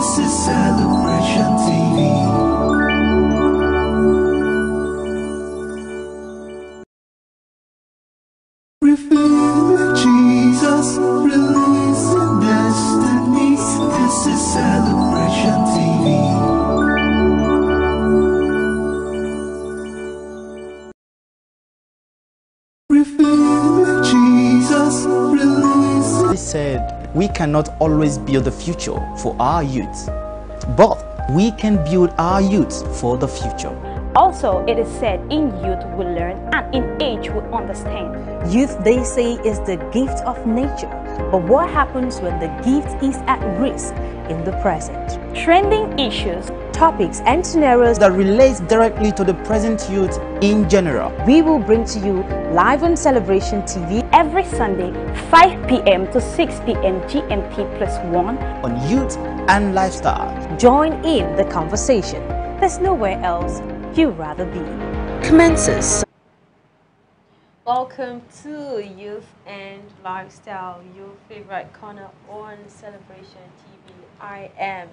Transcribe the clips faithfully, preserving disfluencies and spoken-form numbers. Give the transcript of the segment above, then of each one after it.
This is Celebration T V. Reveal Jesus, release the destiny. This is Celebration T V. Reveal Jesus, release. They said, we cannot always build the future for our youth, but we can build our youth for the future. Also, it is said, in youth we learn and in age we understand. Youth, they say, is the gift of nature. But what happens when the gift is at risk in the present? Trending issues, topics and scenarios that relates directly to the present youth in general. We will bring to you live on Celebration T V every Sunday, five p m to six p m G M T plus one on Youth and Lifestyle. Join in the conversation. There's nowhere else you'd rather be. Commences. Welcome to Youth and Lifestyle, your favorite corner on Celebration T V. I am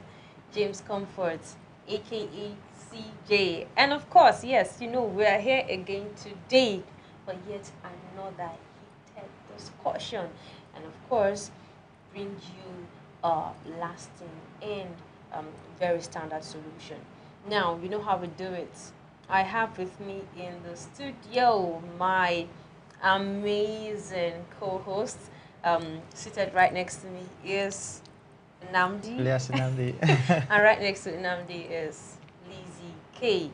James Comfort, aka C J, and of course, yes, you know, we are here again today for yet another heated discussion, and of course, bring you a lasting and um, very standard solution. Now, you know how we do it. I have with me in the studio my amazing co-host. Um, seated right next to me is Nnamdi. Yes, Nnamdi. And right next to Nnamdi is Lizzy K.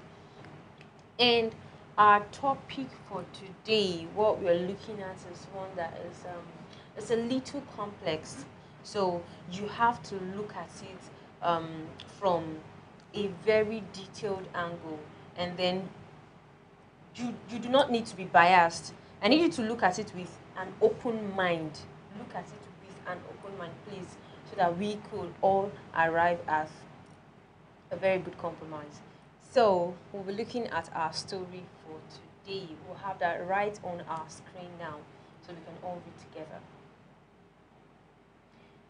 And our topic for today, what we're looking at, is one that is um, it's a little complex. So you have to look at it um, from a very detailed angle, and then you you do not need to be biased. I need you to look at it with an open mind. Look at it with an open mind, please, so that we could all arrive at a very good compromise. So we'll be looking at our story for today. We'll have that right on our screen now, so we can all read together.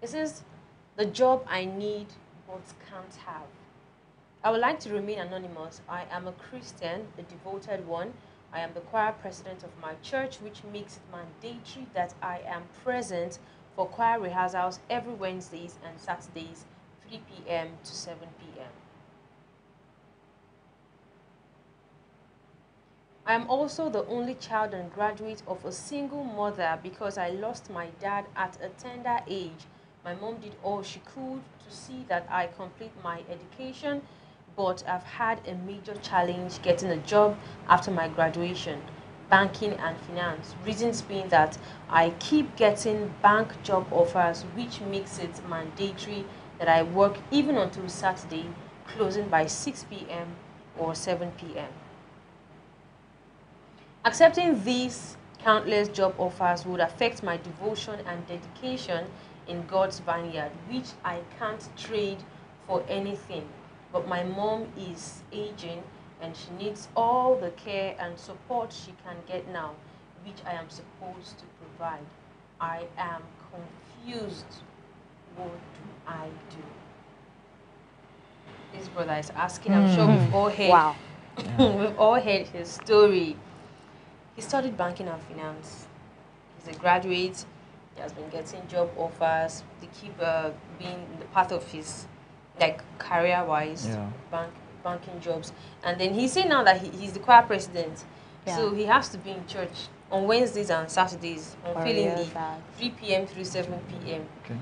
This is the job I need but can't have. I would like to remain anonymous. I am a Christian, a devoted one. I am the choir president of my church, which makes it mandatory that I am present for choir rehearsals every Wednesdays and Saturdays, three p m to seven p m I am also the only child and graduate of a single mother because I lost my dad at a tender age. My mom did all she could to see that I complete my education, but I've had a major challenge getting a job after my graduation, banking and finance, reasons being that I keep getting bank job offers, which makes it mandatory that I work even until Saturday, closing by six p m or seven p m Accepting these countless job offers would affect my devotion and dedication in God's vineyard, which I can't trade for anything. But my mom is aging and she needs all the care and support she can get now, which I am supposed to provide. I am confused. What do I do? This brother is asking. I'm mm. sure we've all heard. Wow. We've all heard his story. He studied banking and finance. He's a graduate. He has been getting job offers. They keep uh, being in the path of his, like, career-wise, yeah. bank, banking jobs. And then he's saying now that he, he's the choir president. Yeah. So he has to be in church on Wednesdays and Saturdays, unfailingly, three p m through seven p m Okay.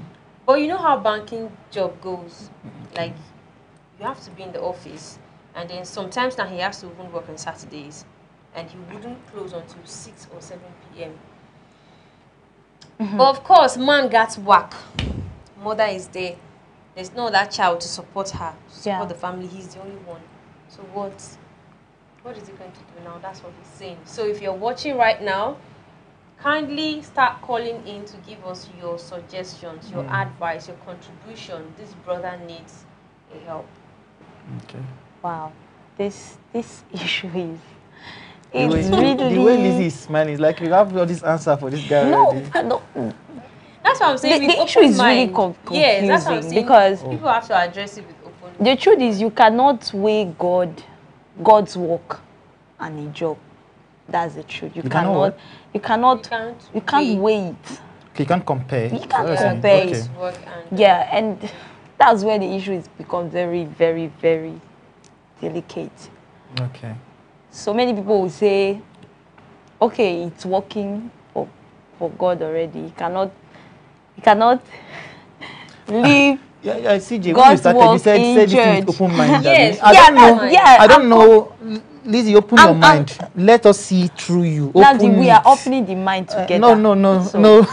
But you know how banking job goes. Okay. Like, you have to be in the office. And then sometimes now he has to even work on Saturdays. And he wouldn't close until six or seven p m Mm-hmm. But of course, man got work. Mother is there. There's no other child to support her, to support yeah. the family. He's the only one. So what, what is he going to do now? That's what he's saying. So if you're watching right now, kindly start calling in to give us your suggestions, your mm. advice, your contribution. This brother needs a help. Okay. Wow. This this issue is... It's the way, really... The way Lizzy is smiling, it's like you have all this answer for this guy no, already. No, no. That's what I'm saying. The, the issue is mind. really confusing. Yes, that's what I'm saying. Because people have to address it with open mind. The truth is, you cannot weigh God, God's work, and a job. That's the truth. You, you cannot. You cannot. You can't, you can't weigh it. You can't compare. You can't oh, compare okay. it. Yeah, and that's where the issue is become very, very, very delicate. Okay. So many people will say, okay, it's working for, for God already. You cannot, you cannot leave. Yeah, yeah, C J, when you started, you said, said this is open mind. Yes, I yeah, don't know. Yeah, I don't I'm, know. Lizzy, open I'm, your mind. I'm, Let us see through you. Open it. We are opening the mind together. Uh, no, no, no, so, no.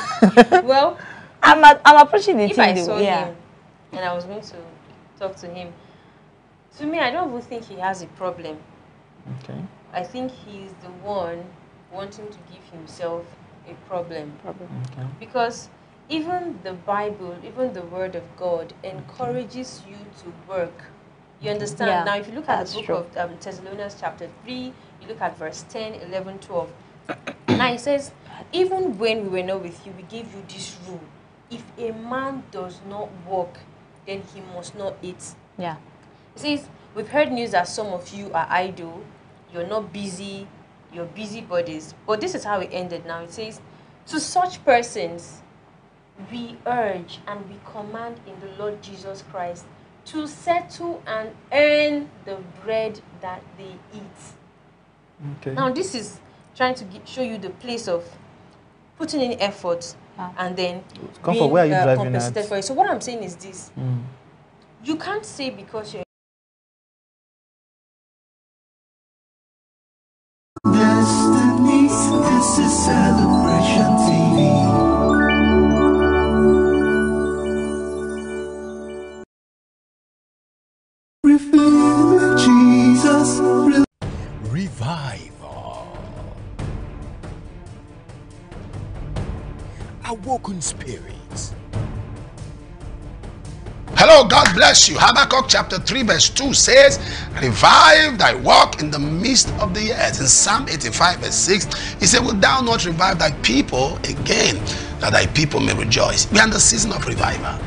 Well, I'm a, I'm approaching the if thing. If I saw yeah. him and I was going to talk to him, to me, I don't even think he has a problem. Okay. I think he's the one wanting to give himself a problem. Problem. Okay. Because even the Bible, even the Word of God encourages you to work. You understand? Yeah, now, if you look at the book true. of um, Thessalonians chapter three, you look at verse ten, eleven, twelve. Now, it says, even when we were not with you, we gave you this rule. If a man does not work, then he must not eat. Yeah. It says, we've heard news that some of you are idle. You're not busy. You're busybodies. But this is how it ended now. It says, to such persons, we urge and we command in the Lord Jesus Christ to settle and earn the bread that they eat. Okay. Now, this is trying to get, show you the place of putting in effort ah. and then Comfort, being where are you uh, driving compensated at? for it. So what I'm saying is this. Mm. You can't say because you're Destiny, this is Celebration T V. Awoken spirits. Hello, God bless you. Habakkuk chapter three verse two says, revive thy work in the midst of the years. In Psalm eighty-five verse six, he said, will thou not revive thy people again, that thy people may rejoice? We are in the season of revival.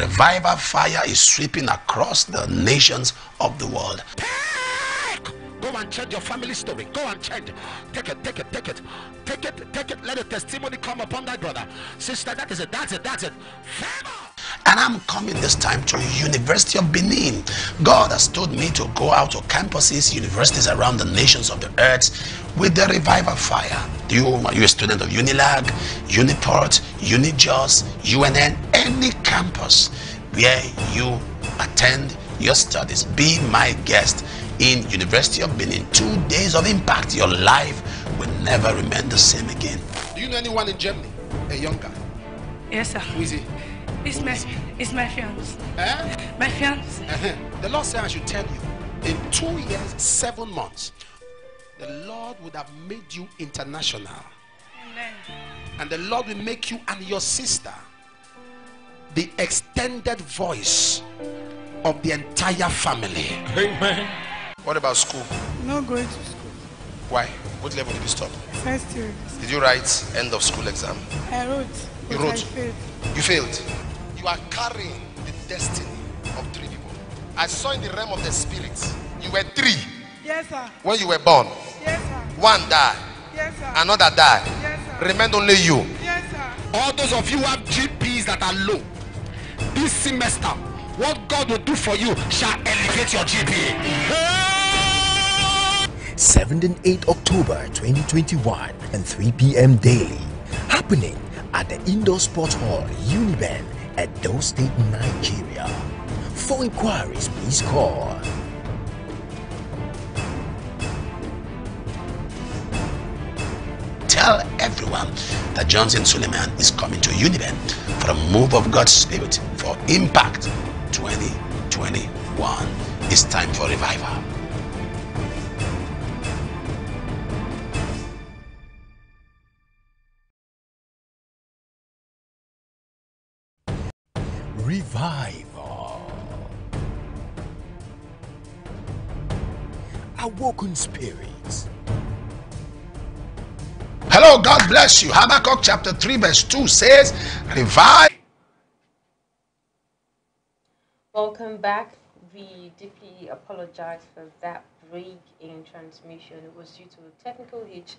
Revival fire is sweeping across the nations of the world. Go and check your family story. Go and check. Take it, take it, take it. Take it, take it. Let a testimony come upon that brother. Sister, that is it, that's it, that's it. And I'm coming this time to University of Benin. God has told me to go out to campuses, universities around the nations of the earth with the revival fire. You, you're a student of Unilag, Uniport, Unijoss, U N N, any campus where you attend your studies. Be my guest. In University of Benin, two days of impact, your life will never remain the same again. Do you know anyone in Germany? A young guy? Yes, sir. Who is he? It's my, it's my fiancé. Eh? My fiancé. Uh-huh. The Lord said I should tell you, in two years, seven months, the Lord would have made you international. Amen. And the Lord will make you and your sister the extended voice of the entire family. Amen. What about school? No going to school. Why? What level did you stop? First year. Did you write end of school exam? I wrote. You wrote? I failed. You failed? You are carrying the destiny of three people. I saw in the realm of the spirits, you were three. Yes, sir. When you were born. Yes, sir. One died. Yes, sir. Another died. Yes, sir. Remained only you. Yes, sir. All those of you who have G P As that are low, this semester, what God will do for you shall elevate your G P A. seventh and eighth October twenty twenty-one and three p m daily. Happening at the Indoor Sports Hall, Uniben, at Edo State, Nigeria. For inquiries, please call. Tell everyone that Johnson Suleman is coming to Uniben for a move of God's Spirit for Impact twenty twenty-one. It's time for revival. Revival. Awoken spirits. Hello, God bless you. Habakkuk chapter three verse two says, revive. Welcome back. We deeply apologize for that break in transmission. It was due to a technical hitch,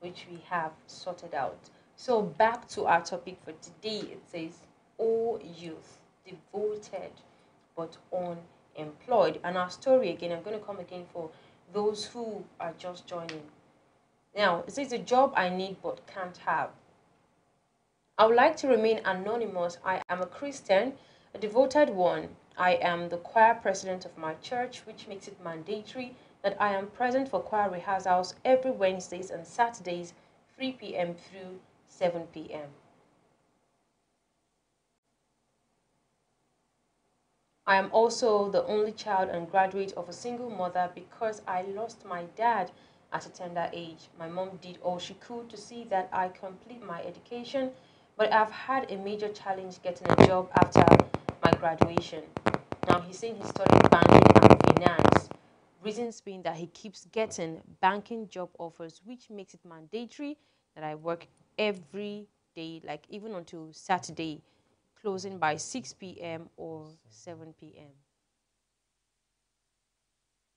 which we have sorted out. So back to our topic for today. It says, all youth devoted but unemployed. And our story again, I'm going to come again for those who are just joining. Now, it says, a job I need but can't have. I would like to remain anonymous. I am a Christian, a devoted one. I am the choir president of my church, which makes it mandatory that I am present for choir rehearsals every Wednesdays and Saturdays, three p m through seven p m I am also the only child and graduate of a single mother because I lost my dad at a tender age. My mom did all she could to see that I complete my education, but I've had a major challenge getting a job after my graduation. Now he's saying he's studying banking and finance. Reasons being that he keeps getting banking job offers, which makes it mandatory that I work every day, like even until Saturday, closing by six p m or seven p m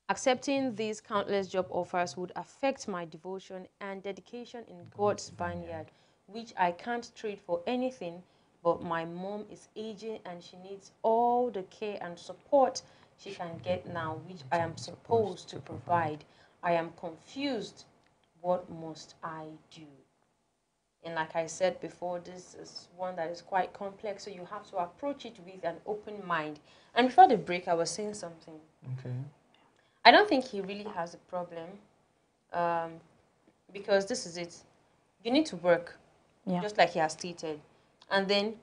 Accepting these countless job offers would affect my devotion and dedication in God's vineyard, which I can't trade for anything, but my mom is aging and she needs all the care and support she can get now, which I am supposed to provide. I am confused. What must I do? And like I said before, this is one that is quite complex, so you have to approach it with an open mind. And before the break, I was saying something. Okay. I don't think he really has a problem, um, because this is it. You need to work, yeah. Just like he has stated. And then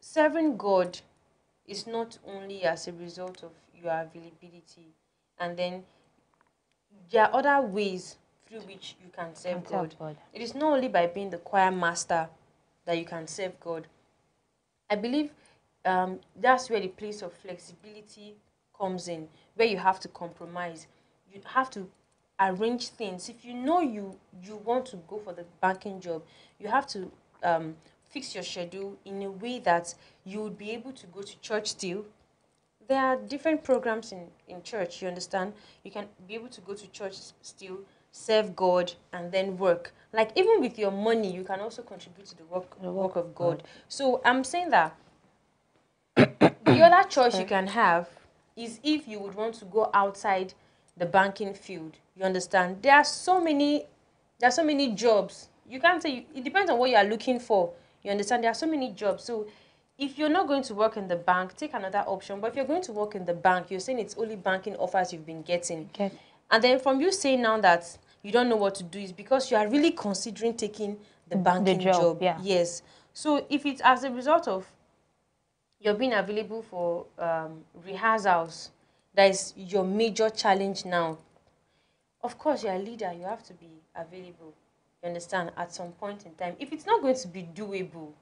serving God is not only as a result of your availability. And then there are other ways through which you can serve God. God. It is not only by being the choir master that you can serve God. I believe um, that's where the place of flexibility comes in, where you have to compromise. You have to arrange things. If you know you you want to go for the banking job, you have to um, fix your schedule in a way that you would be able to go to church still. There are different programs in, in church, you understand? You can be able to go to church still, serve God, and then work. Like, even with your money, you can also contribute to the work, the work of God. God. So I'm saying that the other choice you can have is if you would want to go outside the banking field. You understand? There are so many, there are so many jobs. You can't say, you, it depends on what you are looking for. You understand? There are so many jobs. So if you're not going to work in the bank, take another option. But if you're going to work in the bank, you're saying it's only banking offers you've been getting. Okay. And then from you saying now that you don't know what to do is because you are really considering taking the banking the job. job. Yeah. Yes. So if it's as a result of you're being available for um, rehearsals, that is your major challenge now. Of course, you're a leader. You have to be available. You understand? At some point in time, if it's not going to be doable,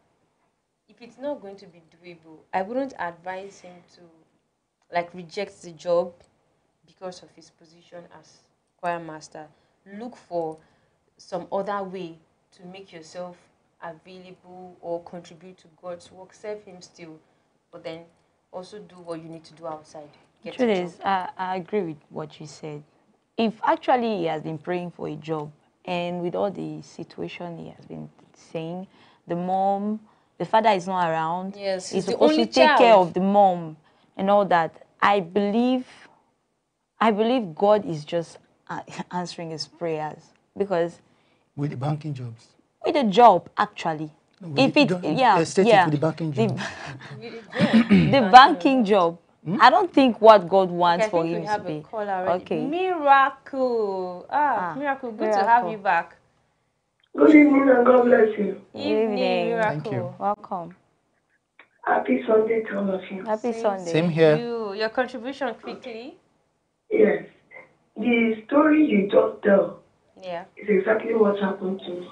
if it's not going to be doable, I wouldn't advise him to, like, reject the job because of his position as choir master. Look for some other way to make yourself available or contribute to God's work. Serve him still, but then also do what you need to do outside. Get the truth is, I, I agree with what you said. If actually he has been praying for a job, and with all the situation he has been saying, the mom, the father is not around. Yes, he's supposed to take care of the mom and all that. I believe, I believe God is just answering his prayers, because with the banking jobs, with a job actually, no, if it, it yeah, yeah, with the banking job, the, the banking job. Hmm? I don't think what God wants okay, for him to be. Okay. Miracle. Ah, ah Miracle. Good miracle. to have you back. Good evening and God bless you. Good evening, evening Miracle. Thank you. Welcome. Happy Sunday to all of you. Happy Same Sunday. Same here. You, your contribution quickly. Yes. The story you just tell yeah. is exactly what happened to me.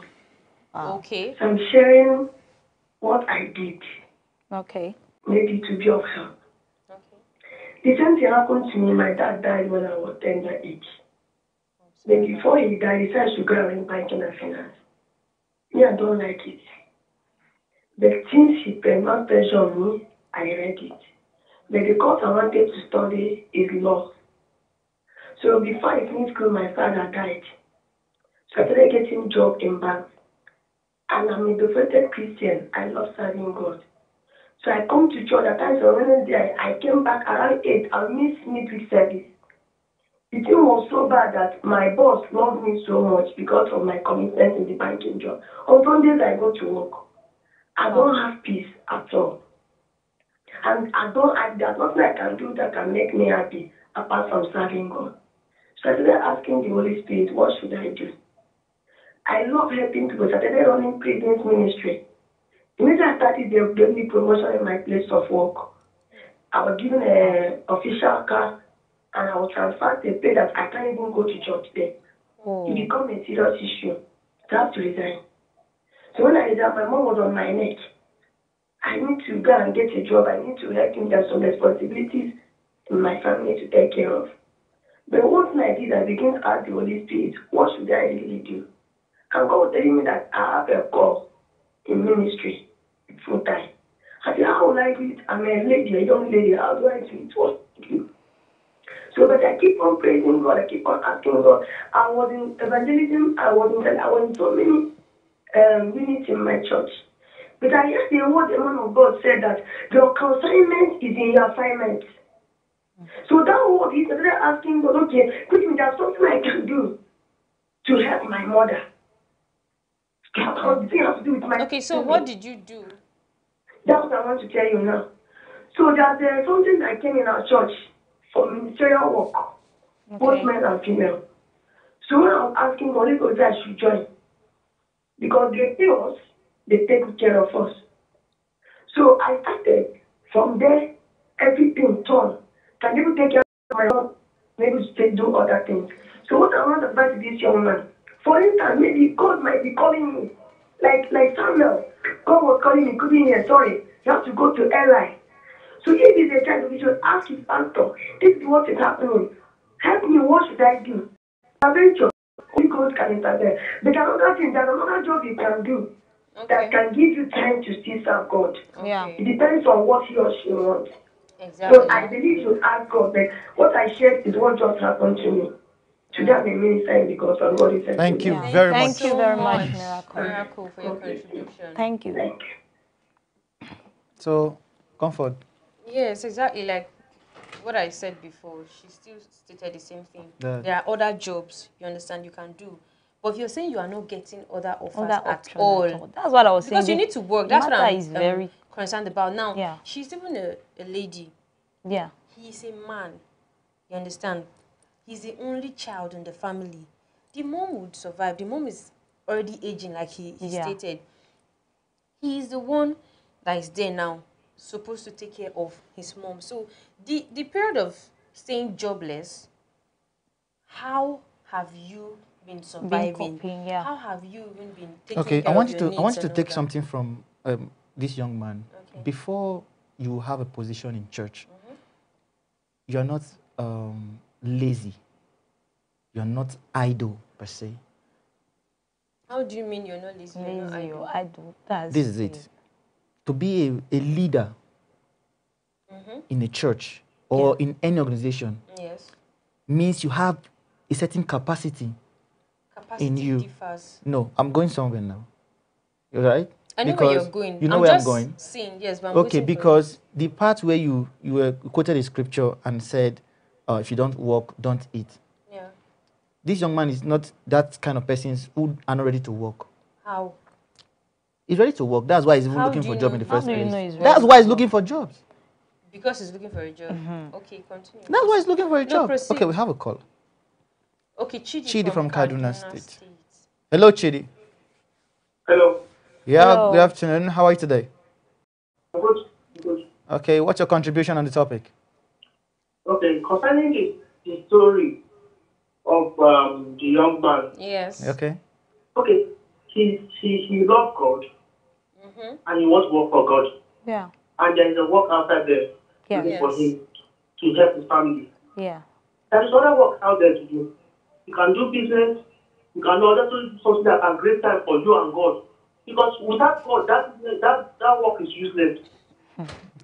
Ah. Okay. So I'm sharing what I did. Okay. Maybe to be of help. The same thing happened to me. My dad died when I was tender age. Then before he died, he said I should go and banking and finance. Me, I don't like it. The things she prevailed pressure on me, I read it. But the course I wanted to study is law. So before I finished school, my father died. So I started getting job in bank. And I'm a devoted Christian. I love serving God. So I come to church at times on Wednesday. I came back around eight. I missed midweek service. The thing was so bad that my boss loved me so much because of my commitment in the banking job. On Sundays I go to work. I don't have peace at all. And I don't I there's nothing I can do that can make me happy apart from serving God. So I started asking the Holy Spirit, what should I do? I love helping people. I started running prisons ministry. Immediately I started, they gave me promotion in my place of work. I was given an official car and I was transferred to a place that I can't even go to church there. Mm. It became a serious issue. I have to resign. So when I resigned, my mom was on my neck. I need to go and get a job. I need to help him. There's some responsibilities in my family to take care of. But once I did, I began to ask the Holy Spirit, what should I really do? And God was telling me that I have a call in ministry full time. I said, how will I do it? I'm a lady, a young lady. How do I do it? What do I do? So, but I keep on praising God. I keep on asking God. I was in evangelism. I was in, I was in so many um, units in my church. But I heard the word the man of God said that your consignment is in your assignment. Mm-hmm. So that word, he started asking God, okay, quickly, there's something I can do to help my mother. Okay, have to do with my okay so family. What did you do? That's what I want to tell you now. So there's uh, something that came in our church for ministerial work, okay. Both men and female. So when I was asking God if I should join, because they pay us, they take care of us. So I started from there, everything turned. Can you take care of my own? Maybe they do other things. So what I want to advise this young man, for instance, maybe God might be calling me. Like like Samuel, God was calling me, could be in here, sorry, you have to go to Eli. So if he's a child, we should ask his pastor, this is what is happening. Help me, what should I do? Adventure, only God can intervene. But another thing, there's another job you can do. Okay. That can give you time to see some God. Yeah. It depends on what he or she wants. Exactly. So I believe you ask God, but what I shared is what just happened to me. Today I'm a minister in the gospel of God. Thank you very much. Thank you very much, Miracle. Miracle, for your contribution. Thank you. Thank you. So, Comfort. Yes, exactly. Like what I said before, she still stated the same thing. The, there are other jobs, you understand, you can do. But if you're saying you are not getting other offers at, at all, that's what I was because saying. Because you need to work. That's what I'm is very um, concerned about. Now, yeah. She's even a, a lady. Yeah. He's a man. You understand? He's the only child in the family. The mom would survive. The mom is already aging, like he, he yeah. stated. He is the one that is there now, supposed to take care of his mom. So the, the period of staying jobless, how have you been surviving? Been coping, yeah. How have you even been taking okay, care I want of your to, I want you to take something from um, this young man. Okay. Before you have a position in church, mm-hmm. you're not um, lazy. You're not idle, per se. How do you mean you're not lazy? Lazy you're not idle. Or idle. That's this is it. it. To be a, a leader mm-hmm. in a church or yeah. in any organization yes. means you have a certain capacity. In you. Differs. No, I'm going somewhere now. You're right? I know because where you're going. You know I'm where just I'm going. Seeing, yes, but I'm okay, because the part where you, you were quoted a scripture and said, uh, if you don't walk, don't eat. Yeah. This young man is not that kind of person who are not ready to walk. How? He's ready to walk. That's why he's even looking for a job in the first place. That's why he's looking for jobs. Because he's looking for a job. Mm-hmm. Okay, continue. That's why he's looking for a job. No, okay, we have a call. Okay, Chidi, Chidi from, from Kaduna, Kaduna State. State. Hello, Chidi. Hello. Yeah, hello. Good afternoon. How are you today? Good. Good. Okay, what's your contribution on the topic? Okay, concerning the, the story of um, the young man. Yes. Okay. Okay, he, he, he loves God mm-hmm. and he wants to work for God. Yeah. And there is a work outside there yeah. yes. for him to help his family. Yeah. There is other work out there to do. You can do business, you can do other things that are great time for you and God Because without God, that, that, that work is useless.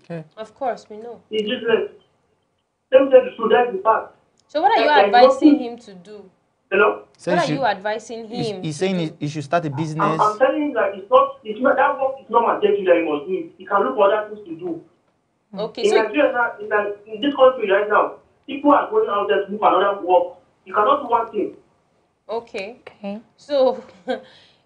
Okay. Of course, we know. It's useless. Let me tell you, so that's the fact. So what are you uh, advising him to do? Hello? So what are should, you advising him? He's saying he, he should start a business. I'm, I'm telling him that it's not, it's not, that work is not mandatory that he must do. He can look for other things to do. Okay. In, so Nigeria, in, in this country right now, people are going out there to look for another work. You cannot do one thing. Okay. Okay. So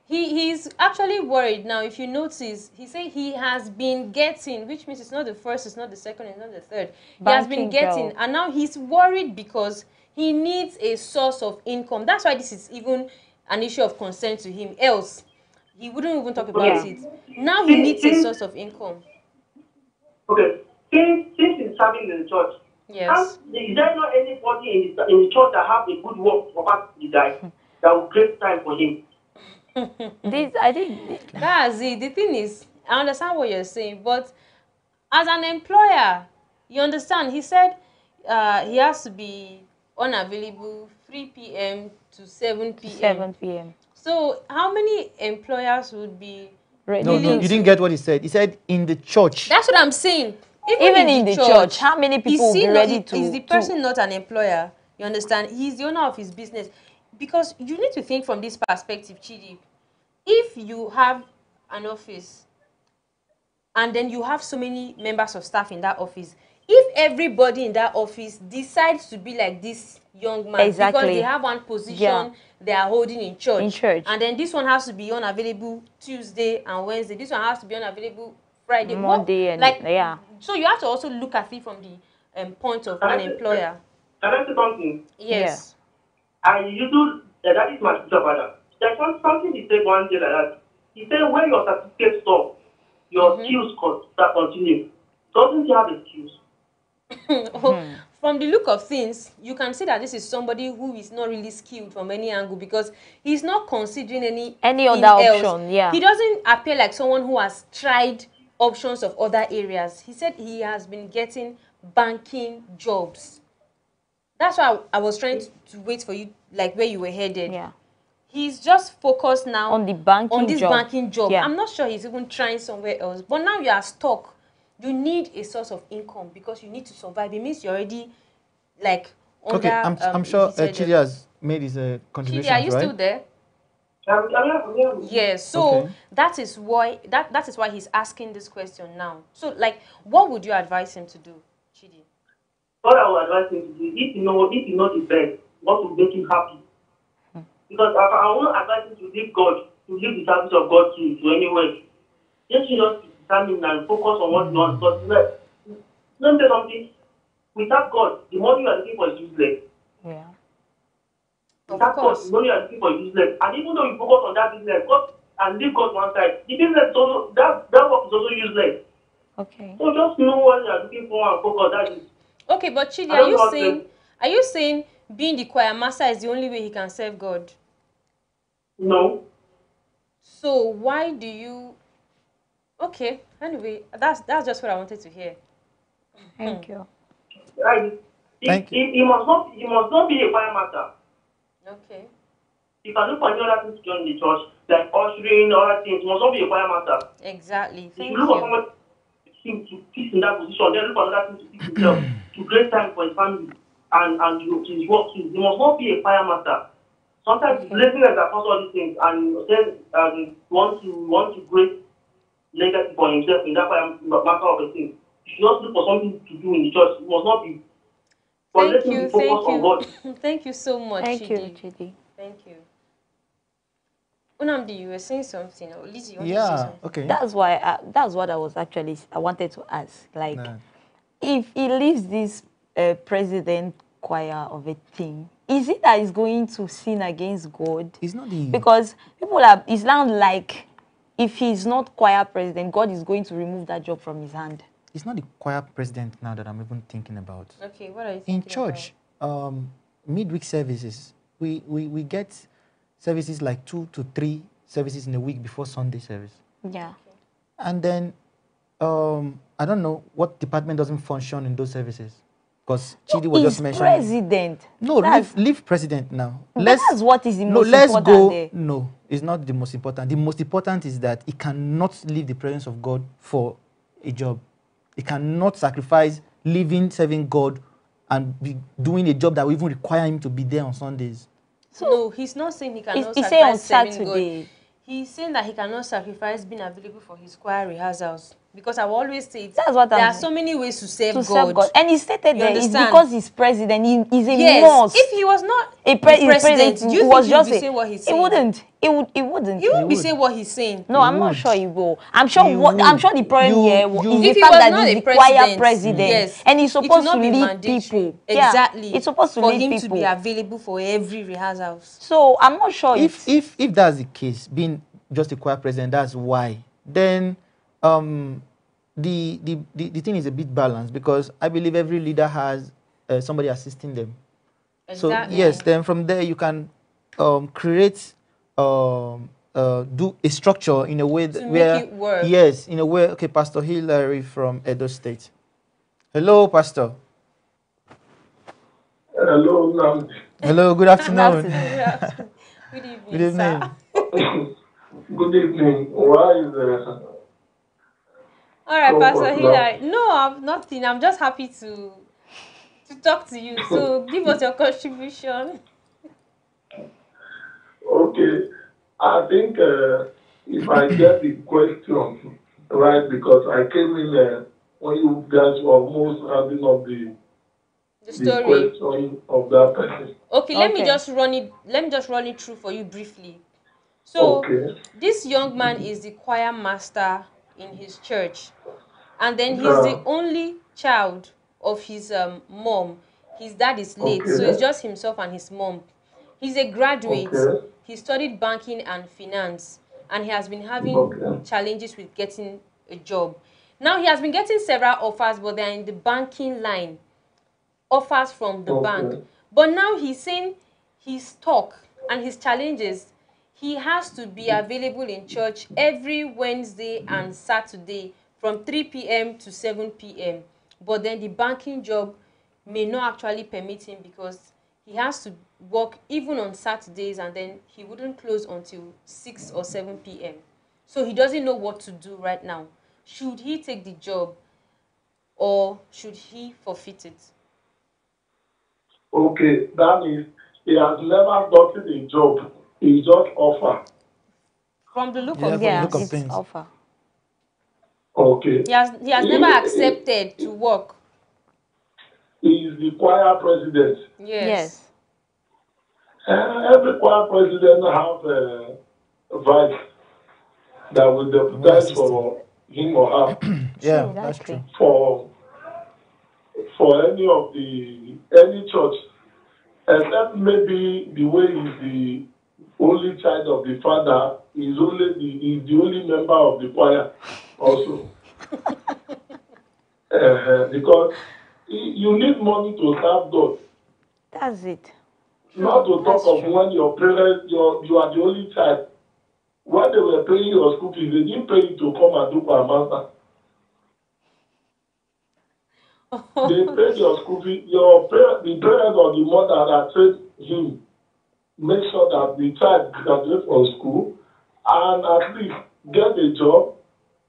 he he's actually worried now. If you notice, he said he has been getting, which means it's not the first, it's not the second, it's not the third. Banking he has been getting, girl. And now he's worried because he needs a source of income. That's why this is even an issue of concern to him. Else, he wouldn't even talk about okay. it. Now he needs a source of income. Okay. Since he's serving in the church, yes. And is there not anybody in the, in the church that have a good work for Pastor Hilary that will create time for him? This, I think that's it. The thing is, I understand what you're saying, but as an employer, you understand, he said uh, he has to be unavailable three p m to seven p m seven p m So how many employers would be ready? No, no, you didn't get what he said. He said in the church. That's what I'm saying. Even, Even in the, the church, church, how many people will be ready to... Is the person to... not an employer? You understand? He's the owner of his business. Because you need to think from this perspective, Chidi. If you have an office and then you have so many members of staff in that office, if everybody in that office decides to be like this young man, exactly. because they have one position yeah. they are holding in church, in church, and then this one has to be unavailable Tuesday and Wednesday, this one has to be unavailable Friday, Monday, what, and like, yeah. So you have to also look at it from the um, point of can an I employer. Can I say something? Yes. Yeah. And you do, uh, that is my brother. There's one, something he said one day like that. He said, when your certificate stop, your mm-hmm. skills that continue. Doesn't he have a skills? oh, hmm. From the look of things, you can see that this is somebody who is not really skilled from any angle because he's not considering any any other else. option. Yeah. He doesn't appear like someone who has tried options of other areas. He said he has been getting banking jobs. That's why I, I was trying to, to wait for you, like where you were headed. Yeah. He's just focused now on the banking on this job. banking job. Yeah. I'm not sure he's even trying somewhere else. But now you are stuck. You need a source of income because you need to survive. It means you're already like under. Okay, I'm, um, I'm sure uh, Chidi has made his uh, contribution. Chidi, are you right? still there? Yes, yeah, so okay. that is why that that is why he's asking this question now. So, like, what would you advise him to do, Chidi? What I would advise him to do, if you know, if you know the best, what will make him happy? Hmm. Because I, I won't advise him to leave God, to leave the service of God to to anywhere. Just you know, determine and focus on what you want. Because let me say something. Without God, the money you are looking for is useless. Yeah. Of that course, money and people are useless. And even though you focus on that business, God and leave God one side, the business also that that work is also useless. Okay. So just know what you are looking for and focus on that. Okay, but Chidi, are you saying are you saying being the choir master is the only way he can serve God? No. So why do you? Okay. Anyway, that's that's just what I wanted to hear. Thank hmm. you. I, Thank he, you. He, he must not he must not be a choir master. Okay. If I look for any other things to join the church, like ushering, other things, must not be a choir master. Exactly. Thank if you look for someone to fix in that position, then look for another thing to fix himself, to create time for his family and, and his work too. He must not be a choir master. Sometimes okay. laziness that causes all these things, and then um, want to want to create legacy for himself in that matter of a thing. You should not look for something to do in the church. It must not be. Thank you, thank you. Thank you so much, Thank Chidi. you, Chidi. Thank you. Nnamdi, you were saying something. Or Lizzy, you want yeah, to say something? Okay. That's why. I, that's what I was actually. I wanted to ask. Like, no. if he leaves this uh, president choir of a thing, is it that he's going to sin against God? He's not the because people are. It's not like if he's not choir president, God is going to remove that job from his hand. It's not the choir president now that I'm even thinking about. Okay, what are you thinking In church, about? Um, midweek services, we, we, we get services like two to three services in a week before Sunday service. Yeah. Okay. And then, um, I don't know what department doesn't function in those services. Because Chidi no, was just mentioning president. No, leave, leave president now. Let's, that's what is the no, most let's important go, there. No, it's not the most important. The most important is that he cannot leave the presence of God for a job. He cannot sacrifice living, serving God, and be doing a job that will even require him to be there on Sundays. So no, he's not saying he cannot he, sacrifice he on Saturday. God. He's saying that he cannot sacrifice being available for his choir rehearsals. Because I've always said, that's what there I'm, are so many ways to serve, to God. serve God. And he stated that it's because he's president, he is a yes. must. If he was not a pre president, president, do you think was he would just be a, saying what he's saying? He wouldn't. He would. He wouldn't. He won't be saying what he's saying. No, he I'm would. not sure he will. I'm sure. What, I'm sure the problem here is the he fact that he's the choir president, yes. and he's supposed to lead people. Exactly. It's supposed to lead people. For him to be available for every rehearsal. So I'm not sure if if if that's the case, being just a choir president, that's why then. Um, the, the, the, the thing is a bit balanced because I believe every leader has uh, somebody assisting them. Exactly. So, yes, then from there you can um, create, um, uh, do a structure in a way that to where, make it work. Yes, in a way, okay, Pastor Hilary from Edo State. Hello, Pastor. Hello, Nnamdi. Hello, good afternoon. Good afternoon. Good evening, Good evening. Sir. Good evening. Why is there... All right, oh, Pastor Hilary. No, I'm nothing. I'm just happy to to talk to you. So give us your contribution. Okay. I think uh, if I get the question right, because I came in uh, when you guys were almost having of the, the, story. the question of that person. Okay, okay, let me just run it. Let me just run it through for you briefly. So okay. this young man is the choir master in his church, and then he's yeah. the only child of his um, mom. His dad is late, okay. so it's just himself and his mom. He's a graduate. Okay. He studied banking and finance, and he has been having okay. challenges with getting a job. Now, he has been getting several offers, but they're in the banking line, offers from the okay. bank. But now he's saying he's stuck, and his challenges, he has to be available in church every Wednesday and Saturday from three p m to seven p m But then the banking job may not actually permit him because he has to work even on Saturdays, and then he wouldn't close until six or seven p m So he doesn't know what to do right now. Should he take the job or should he forfeit it? Okay, that means he has never gotten a job. Is just offer. From the look yeah, of yeah, the look it's of offer. Okay. He has, he has he, never accepted he, to work. He is the choir president. Yes. yes. Uh, every choir president has a uh, vice that will deputize for him or her. yeah, true, that's true. For for any of the any church, except maybe the way is the only child of the father, is only the is the only member of the choir also. uh, because you need money to serve God. That's it. Not to talk That's of true. when your parents, your you are the only child. When they were paying your school fees, they didn't pay you to come and do choir master. They paid your school fees. Your parents, the parents or the mother that trained him, make sure that the child graduates from school and at least get a job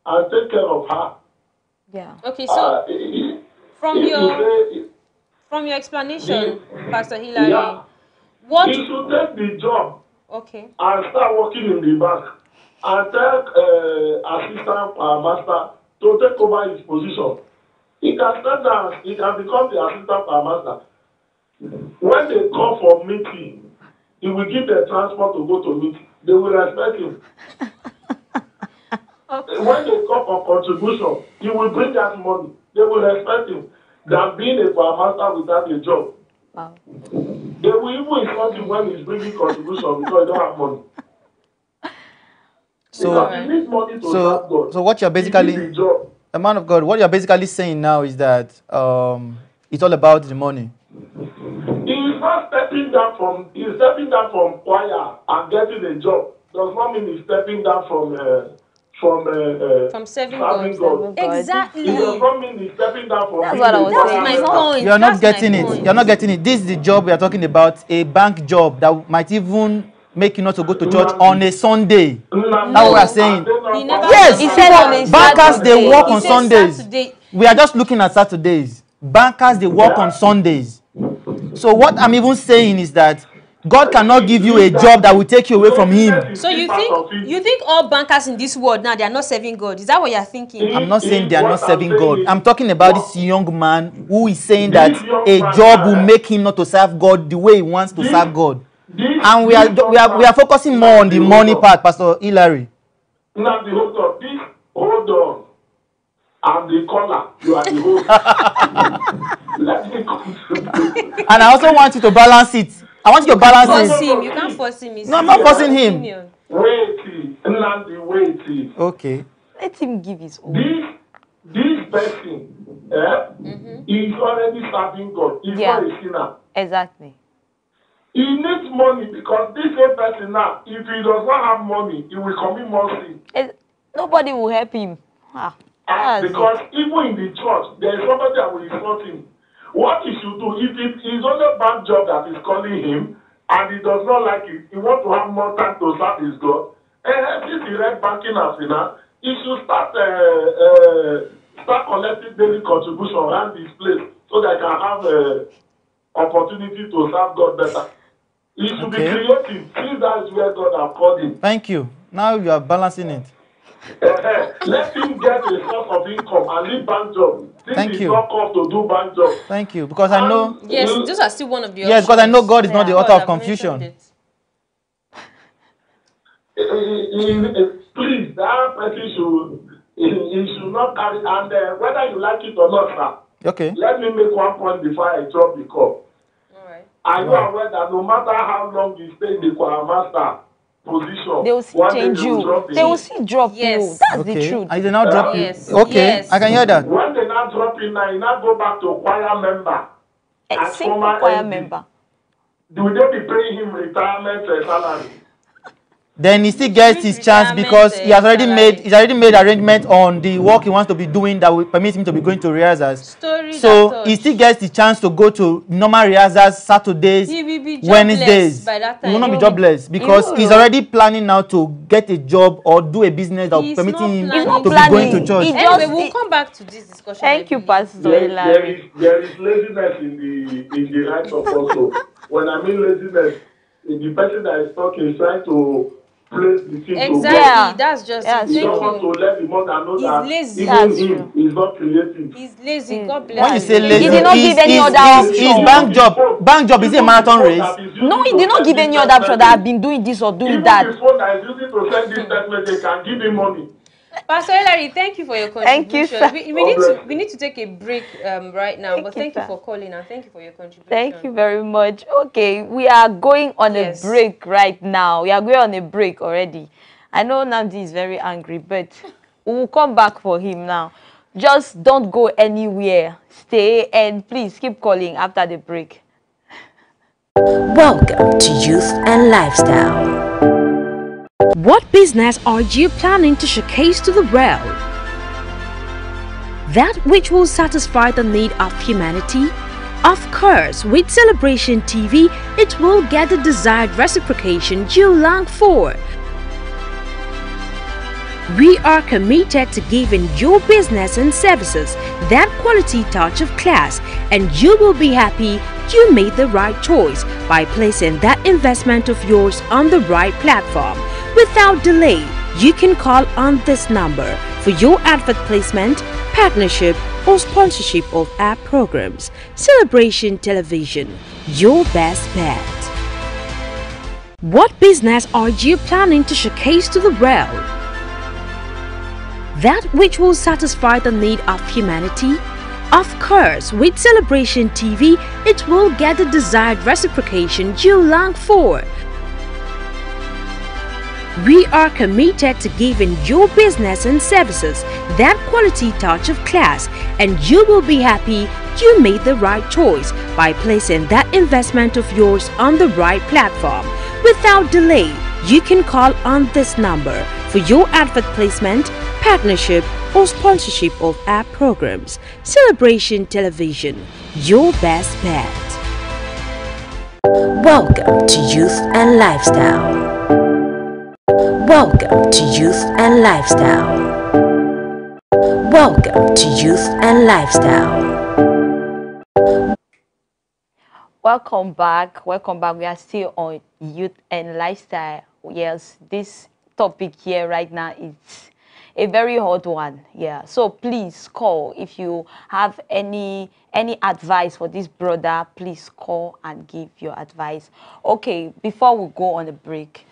and take care of her. Yeah. Okay, so uh, it, from it, your it, it, from your explanation, it, Pastor Hilary, yeah, what you should take the job. Okay. And start working in the bank and tell uh, assistant uh, master to take over his position. He can stand down. He can become the assistant uh, master. When they come for meeting, he will give the transport to go to meet. They will respect him. okay. When they come for contribution, he will bring that money. They will respect him. Than being a master without a job. Wow. They will even insult him when he's bringing contribution because they don't have money. So, he needs money to so, God. so what you're basically, the, the man of God, what you're basically saying now is that um, it's all about the money. Stepping down from he's stepping down from choir and getting a job does not mean he's stepping down from uh, from uh, uh, from serving God. God. Exactly. That's what I was saying. My point. You're not getting it. You're not getting it. This is the job we are talking about, a bank job that might even make you not to go to church on a Sunday. No. That's what I'm saying. He yes. He said on a bankers, they work on Sundays. Saturday. We are just looking at Saturdays. Bankers, they work yeah. on Sundays. So what I'm even saying is that God cannot give you a job that will take you away from him. So you think you think all bankers in this world now, they are not serving God? Is that what you are thinking? I'm not saying they are not serving God. I'm talking about this young man who is saying that a job will make him not to serve God the way he wants to serve God. And we are we are, we are focusing more on the money part, Pastor Hilary. Now the hold on, this hold on. I'm the caller. You are the host. And I also want you to balance it. I want you to balance it. Him. You can't force him. No, I'm not forcing him. Wait, Nnamdi, wait. Okay. Let him give his own. This, this person eh, mm-hmm. is already serving God. He's yeah. not a sinner. Exactly. He needs money because this same person now, if he does not have money, he will commit more sin. Nobody will help him. Ah. Ah, because even in the church, there is somebody that will insult him. What he should do, if it is only a bad job that is calling him, and he does not like it, he wants to have more time to serve his God, and since he read banking and finance, he should start uh, uh, start collecting daily contribution around his place so that he can have an uh, opportunity to serve God better. He should okay. be creative. See, that is where God has called him. Thank you. Now you are balancing it. Let him get a source of income and leave bank job. This Thank is you. Not called to do bank job. Thank you, because and I know. Yes, those are still one of the. Yes, because I know God is yeah, not the author God, of confusion. Please, that person should he should not carry and uh, whether you like it or not, sir. Okay. Let me make one point before I drop the call. All right. I know right. aware that no matter how long you stay in the choirmaster position, they will see change you. They will see drop you. Yes. That's okay. the truth. I did not drop uh, you. Yes. Okay, yes. I can hear that. When they now drop you now, you now go back to a choir member. A single choir member. Do they be paying him retirement salary? Then he still gets his chance because he has already salary. made he's already made arrangement on the work he wants to be doing that will permit him to be going to rehearsals. Story so he still gets the chance to go to normal rehearsals Saturdays, he will be Wednesdays. By that time. He will not be jobless because he's already planning now to get a job or do a business that will permit him to be going to church. Anyway, we'll come back to this discussion. Thank you, Pastor. There, there is there is laziness in the in the life of also. When I mean laziness, the person that is talking is trying to place the thing exactly, to that's just yeah, thank you. Don't want to let the mother know he's that lazy. Even him is not creative. He's lazy. Mm. God bless. When you say lazy, he did not give any other option. His bank job, bank job is a marathon race. No, he did not give any other option that I've been doing this or doing even that. Even the phone that is using to send this statement, they can give him money. Pastor Hilary, thank you for your contribution. Thank you, sir. We, we, need to, we need to take a break um, right now, thank but you, thank sir. you for calling and thank you for your contribution. Thank you very much. Okay, we are going on yes. a break right now. We are going on a break already. I know Nnamdi is very angry, but we will come back for him now. Just don't go anywhere. Stay and please keep calling after the break. Welcome to Youth and Lifestyle. What business are you planning to showcase to the world? That which will satisfy the need of humanity? Of course, with Celebration T V, it will get the desired reciprocation you long for. We are committed to giving your business and services that quality touch of class, and you will be happy you made the right choice by placing that investment of yours on the right platform. Without delay, you can call on this number for your advert placement, partnership, or sponsorship of our programs. Celebration Television, your best bet. What business are you planning to showcase to the world? That which will satisfy the need of humanity? Of course, with Celebration T V, it will get the desired reciprocation you long for. We are committed to giving your business and services that quality touch of class, and you will be happy you made the right choice by placing that investment of yours on the right platform. Without delay, you can call on this number for your advert placement, partnership, or sponsorship of our programs. Celebration Television, your best bet. Welcome to Youth and Lifestyle. Welcome to Youth and Lifestyle. Welcome to Youth and Lifestyle. Welcome back. Welcome back. We are still on Youth and Lifestyle. Yes, this topic here right now is a very hot one. Yeah. So please call if you have any any advice for this brother. Please call and give your advice. Okay. Before we go on a break,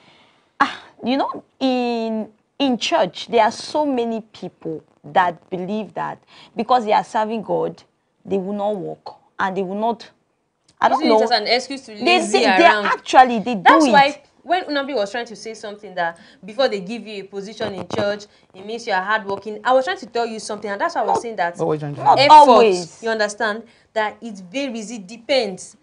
ah, you know, in in church there are so many people that believe that because they are serving God, they will not walk and they will not. I don't Isn't know. It just an excuse to lazy they, they, around. They actually they That's do it. Why when Nnamdi was trying to say something that before they give you a position in church, it means you are hardworking. I was trying to tell you something, and that's why I was saying that what effort, always. You understand, that it varies, it depends.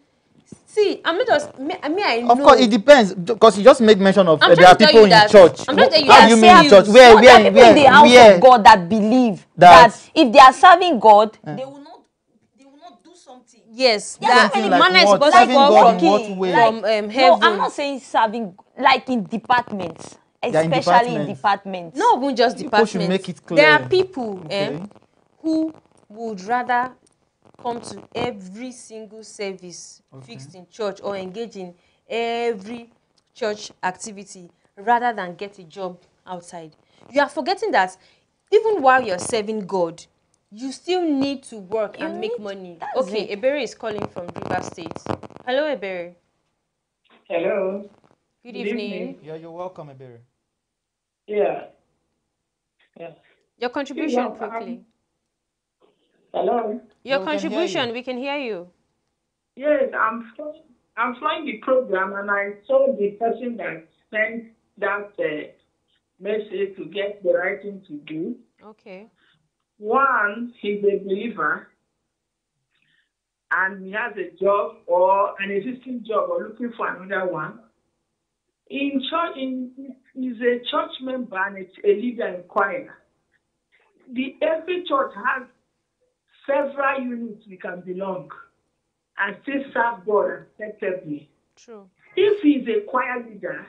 See, I'm not just, me, I mean, I know. Of course, it depends, because you just made mention of uh, there are people in that, church. I'm not telling you that. You mean in church? Where, where, people where, in the house where, of God that believe that, that if they are serving God, yeah. they will not. Yes, yeah, that like manner is supposed to go from, like, from um, heaven. No, I'm not saying serving, like in departments, especially yeah, in, departments. in departments. No, not just departments. People should make it clear. There are people okay. um, who would rather come to every single service okay. fixed in church or engage in every church activity rather than get a job outside. You are forgetting that even while you're serving God, you still need to work you and make money. Okay, it. Ebere is calling from Rivers State. Hello, Ebere. Hello. Good, Good evening. evening. Yeah, you're welcome, Ebere. Yeah. Yeah. Your contribution yeah, quickly. Um, hello. Your yeah, contribution. We can hear you. Yes, I'm. I'm following the program, and I saw the person that sent that uh, message to get the right thing to do. Okay. One, he's a believer and he has a job or an existing job or looking for another one. In church, in, he's a church member and it's a leader in choir. The, every church has several units we can belong and still serve God effectively. True. If he's a choir leader,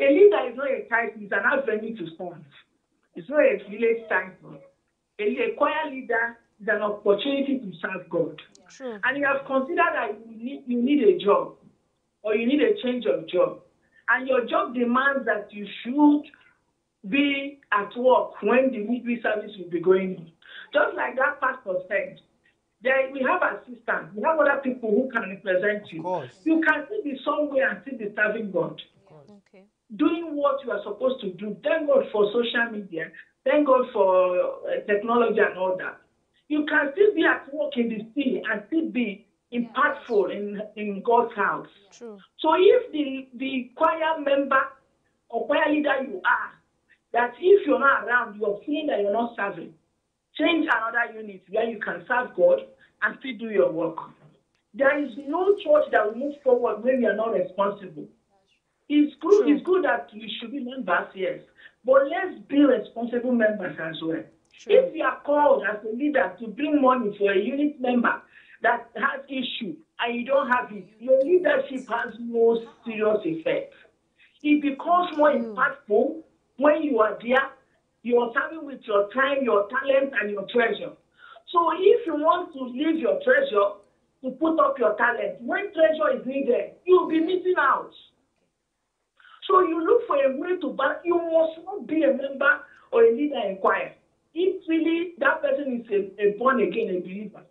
a leader is not a title, it's an avenue to stand. It's not a village title. A choir leader is an opportunity to serve God. True. And you have considered that you need, you need a job or you need a change of job. And your job demands that you should be at work when the midweek service will be going on. Just like that pastor said, there, we have assistants, we have other people who can represent you. You can still be somewhere and still be serving God. Okay. Doing what you are supposed to do. Thank God for social media. Thank God for technology and all that. You can still be at work in the city and still be impactful yeah. in, in God's house. True. So if the, the choir member or choir leader you are, that if you're not around, you're seeing that you're not serving, change another unit where you can serve God and still do your work. There is no church that will move forward when we are not responsible. It's good, it's good that we should be members, yes. But let's be responsible members as well. True. If you are called as a leader to bring money for a unit member that has issue and you don't have it, your leadership has no serious effect. It becomes more impactful when you are there, you are serving with your time, your talent, and your treasure. So if you want to leave your treasure to put up your talent, when treasure is needed, you'll be missing out. So you look for a way to balance. You must not be a member or a leader in choir. If really that person is a, a born-again, a believer.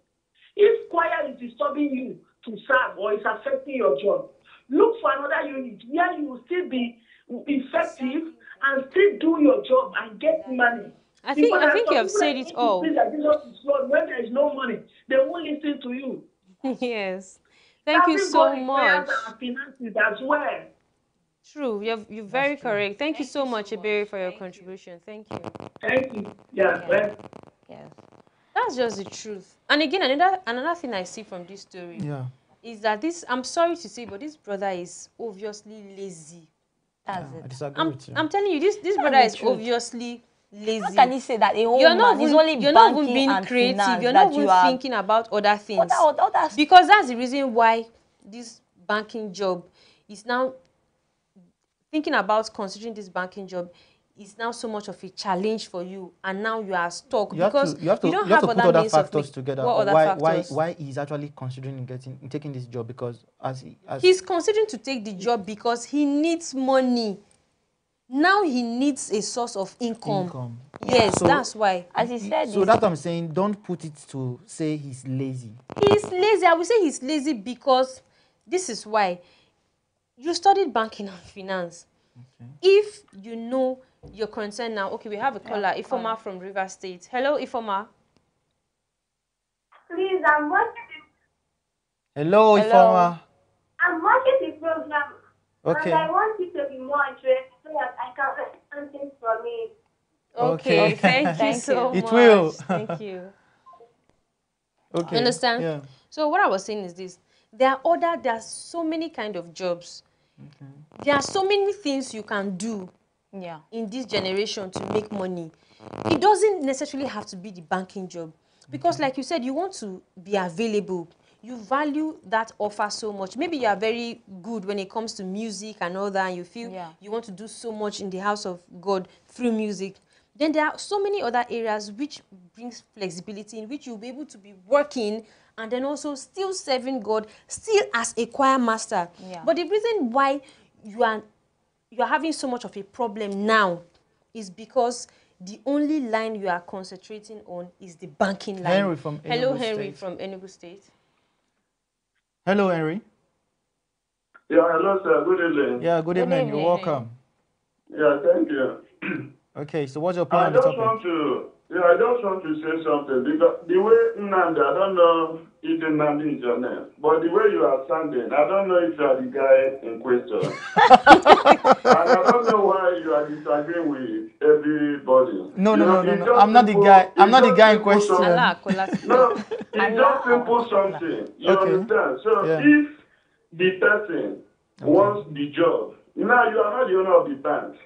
If choir is disturbing you to serve or is affecting your job, look for another unit where you will still be effective and still do your job and get money. I think, I think you have said it all. When there is no money, they won't listen to you. Yes. Thank you so much. Finances as well. True, you're, you're very true. correct. Thank, Thank you so you much, Ebere, for your Thank contribution. You. Thank you. Thank you. Yeah, yeah. Well. yeah. That's just the truth. And again, another another thing I see from this story yeah. is that this, I'm sorry to say, but this brother is obviously lazy. That's yeah, it. I disagree I'm, with you. I'm telling you, this, this brother is truth. obviously lazy. How can he say that? A whole you're not man, even, only you're not even being creative. You're not even you thinking about other things. Other, other because that's the reason why this banking job is now, thinking about considering this banking job is now so much of a challenge for you, and now you are stuck you because to, you, have to, you don't you have, have to other, put other factors of, together. What other why, factors? Why, why he's actually considering getting taking this job because as, he, as he's considering to take the job because he needs money. Now he needs a source of income. income. Yes, so, that's why. As he said, so that's what I'm saying. Don't put it to say he's lazy. He's lazy. I would say he's lazy because this is why you studied banking and finance. Okay. If you know. Your concern now. Okay, we have a caller, Ifeoma from Rivers State. Hello, Ifeoma. Please, I'm watching. Hello, Hello. Ifeoma. I'm watching the program. Okay. And I want it to be more interesting so that I can learn something from it. Okay, okay. Thank you so much. It will. Thank you. Okay. Understand? Yeah. So what I was saying is this. There are other, there are so many kind of jobs. Okay. There are so many things you can do. Yeah, in this generation to make money. It doesn't necessarily have to be the banking job because mm-hmm. like you said, you want to be available. You value that offer so much. Maybe you are very good when it comes to music and all that, and you feel yeah. you want to do so much in the house of God through music. Then there are so many other areas which brings flexibility, in which you'll be able to be working and then also still serving God, still as a choir master. Yeah. But the reason why you are you're having so much of a problem now is because the only line you are concentrating on is the banking line. Henry from Enugu Hello, Henry State. from Enugu State. Hello, Henry. Yeah, hello, sir. Good evening. Yeah, good, good evening. evening. You're welcome. Yeah, thank you. Okay, so what's your plan I on the topic? Want to, yeah, I just want to say something. Because the way Nnamdi, I don't know if Nnamdi is your name, but the way you are standing, I don't know if you are the guy in question. And I don't know why you are disagreeing with everybody. No, no, no, no, no. I'm not the guy. I'm not the guy in question. No, it's just simple something. You understand? So if the person wants the job, now you are not the owner of the bank.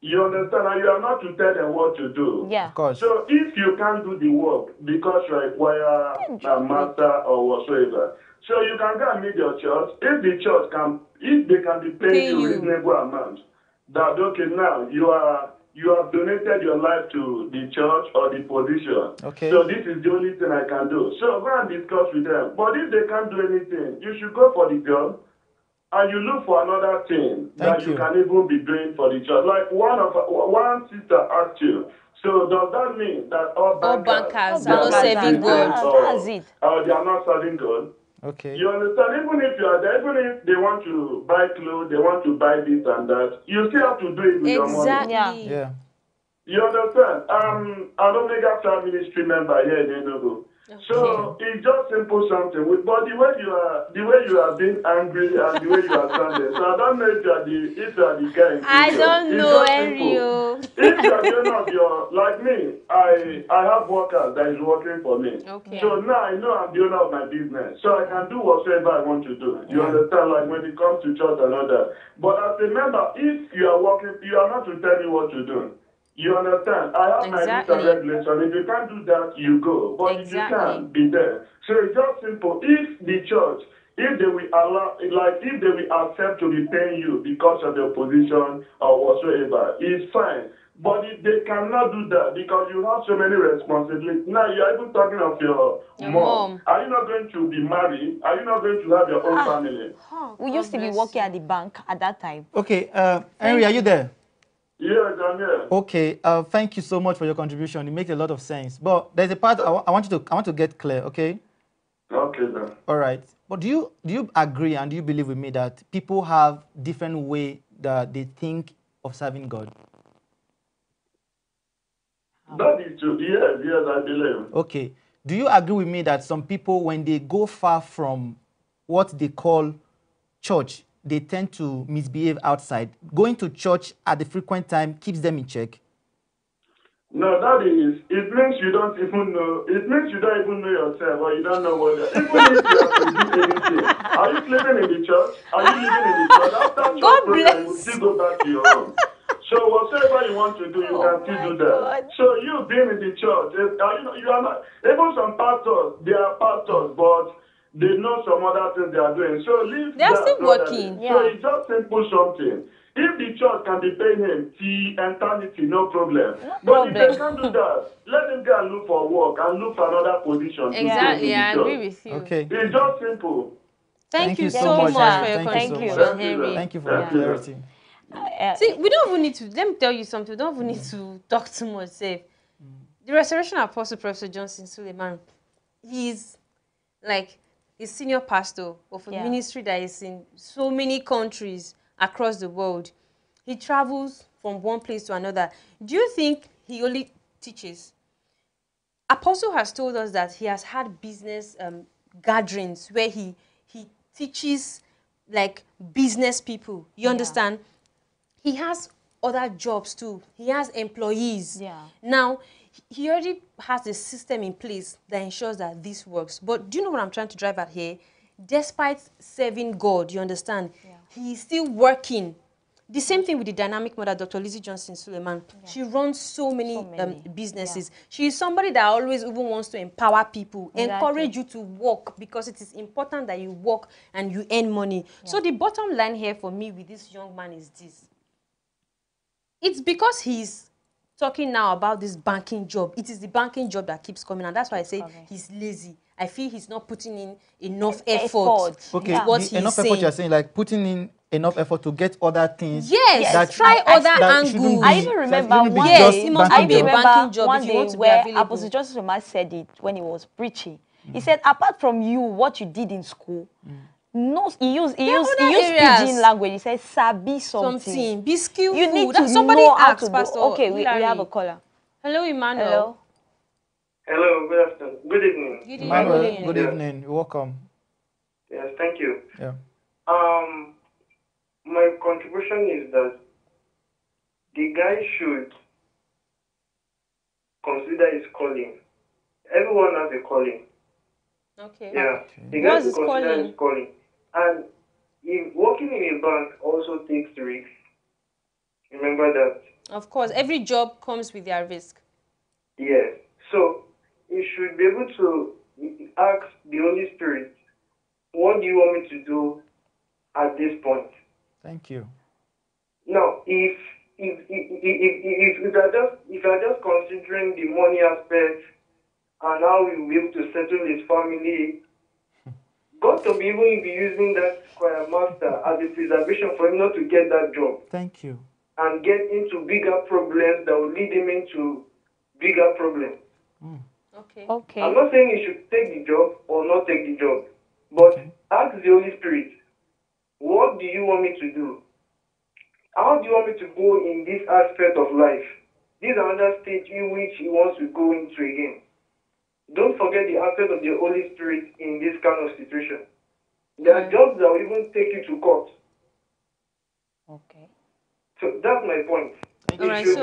You understand? And you are not to tell them what to do. Yeah. Of course. So if you can't do the work because you require a master or whatsoever, so you can go and meet your church. If the church can, if they can be paid you a reasonable amount, that okay now you are you have donated your life to the church or the position. Okay. So this is the only thing I can do. So go and discuss with them. But if they can't do anything, you should go for the job. And you look for another thing Thank that you, you can even be doing for the church. Like one of one sister asked you, so does that mean that all bankers are not serving God? That's it. Or they are not serving God? Okay. You understand? Even if you are there, even if they want to buy clothes, they want to buy this and that, you still have to do it with exactly. your money. Exactly. Yeah. You understand? I'm an Omega Star Ministry member here in Enugu. Okay. So it's just simple something. But the way you are, the way you are being angry and the way you are standing, so I don't know if you are the, if you are the guy. I don't know, Ariel. If you are one of your, like me, I I have workers that is working for me. Okay. So now I know I'm the owner of my business, so I can do whatever I want to do. You yeah. understand? Like when it comes to church and all that. But as a member, if you are working, you are not to tell me what to do. You understand? I have exactly. my regulation. If you can't do that, you go. But exactly. if you can, be there. So it's just simple. If the church, if they will allow, like if they will accept to be paying you because of their position or whatsoever, it's fine. But if they cannot do that because you have so many responsibilities. Now you're even talking of your, your mom. mom. Are you not going to be married? Are you not going to have your own ah. family? Oh, we used to be working at the bank at that time. Okay, uh, Henry, are you there? Yeah, Daniel. Okay, uh, thank you so much for your contribution. It makes a lot of sense. But there's a part I, I want you to I want to get clear, okay? Okay, then. All right. But do you do you agree and do you believe with me that people have different way that they think of serving God? That is true. Yes, yes, I believe. Okay. Do you agree with me that some people, when they go far from what they call church, they tend to misbehave outside? Going to church at the frequent time keeps them in check. No, that is, it means you don't even know, it means you don't even know yourself, or you don't know what you're, even if you have to do anything. Are you living in the church? Are you living in the church? After church God program, you will still go back to your home. So whatever you want to do, you oh can still do that. God. So you being in the church, are you, you are not, even some pastors, they are pastors, but they know some other things they are doing. So leave They're that, still working. Yeah. So it's just simple something. If the church can be paying him the eternity, no problem. No but problem. If they can't do that, let him go and look for work and look for another position. Exactly, I agree with you. Okay. It's just simple. Thank, Thank you so much, much for your Thank you, Henry. Thank you, Thank you for your clarity. Uh, See, we don't even need to, let me tell you something, we don't even need to talk too much, safe. The Restoration Apostle, Professor Johnson Suleman, he's like a senior pastor of a yeah. ministry that is in so many countries across the world. He travels from one place to another. Do you think he only teaches? Apostle has told us that he has had business um, gatherings where he, he teaches like business people. You yeah. understand? He has other jobs too. He has employees. Yeah. Now, he already has a system in place that ensures that this works. But do you know what I'm trying to drive at here? Despite serving God, you understand, yeah. he is still working. The same thing with the dynamic mother, Doctor Lizzy Johnson Suleman. Yeah. She runs so many, so many. Um, businesses. Yeah. She is somebody that always even wants to empower people, exactly. encourage you to work, because it is important that you work and you earn money. Yeah. So the bottom line here for me with this young man is this. It's because he's talking now about this banking job. It is the banking job that keeps coming, and that's why I say okay. he's lazy. I feel he's not putting in enough effort. effort. Okay, yeah. what the, enough saying. effort you're saying, like putting in enough effort to get other things. Yes, that, try I, other I, angles. I even remember one day, it must be a banking job if you want to be available. Where Apostle Johnson Suleman said it when he was preaching. Mm. He said, apart from you, what you did in school, mm. No, he used he used, he used pidgin language. He said, sabi something. something. Be skillful. You need to Somebody know how to Pastor go. Okay, we, we have a caller. Hello, Emmanuel. Hello. Hello, good afternoon. Good evening. Good evening. Good evening. Good evening. You're welcome. Yes, thank you. Yeah. Um, my contribution is that the guy should consider his calling. Everyone has a calling. Okay. Yeah. Okay. The guy What's should consider calling? his calling. And if working in a bank also takes risks. Remember that. Of course, every job comes with their risk. Yes. So you should be able to ask the Holy Spirit, what do you want me to do at this point? Thank you. Now, if if if if, if, if I just if I just considering the money aspect and how we will be able to settle his family, God will be even be using that choir master as a preservation for him not to get that job. Thank you. And get into bigger problems that will lead him into bigger problems. Mm. Okay. Okay. I'm not saying you should take the job or not take the job, but okay. ask the Holy Spirit, what do you want me to do? How do you want me to go in this aspect of life? This is another stage in which he wants to go into again. Don't forget the aspect of the Holy Spirit in this kind of situation. There are jobs that will even take you to court. Okay. So that's my point. All right, so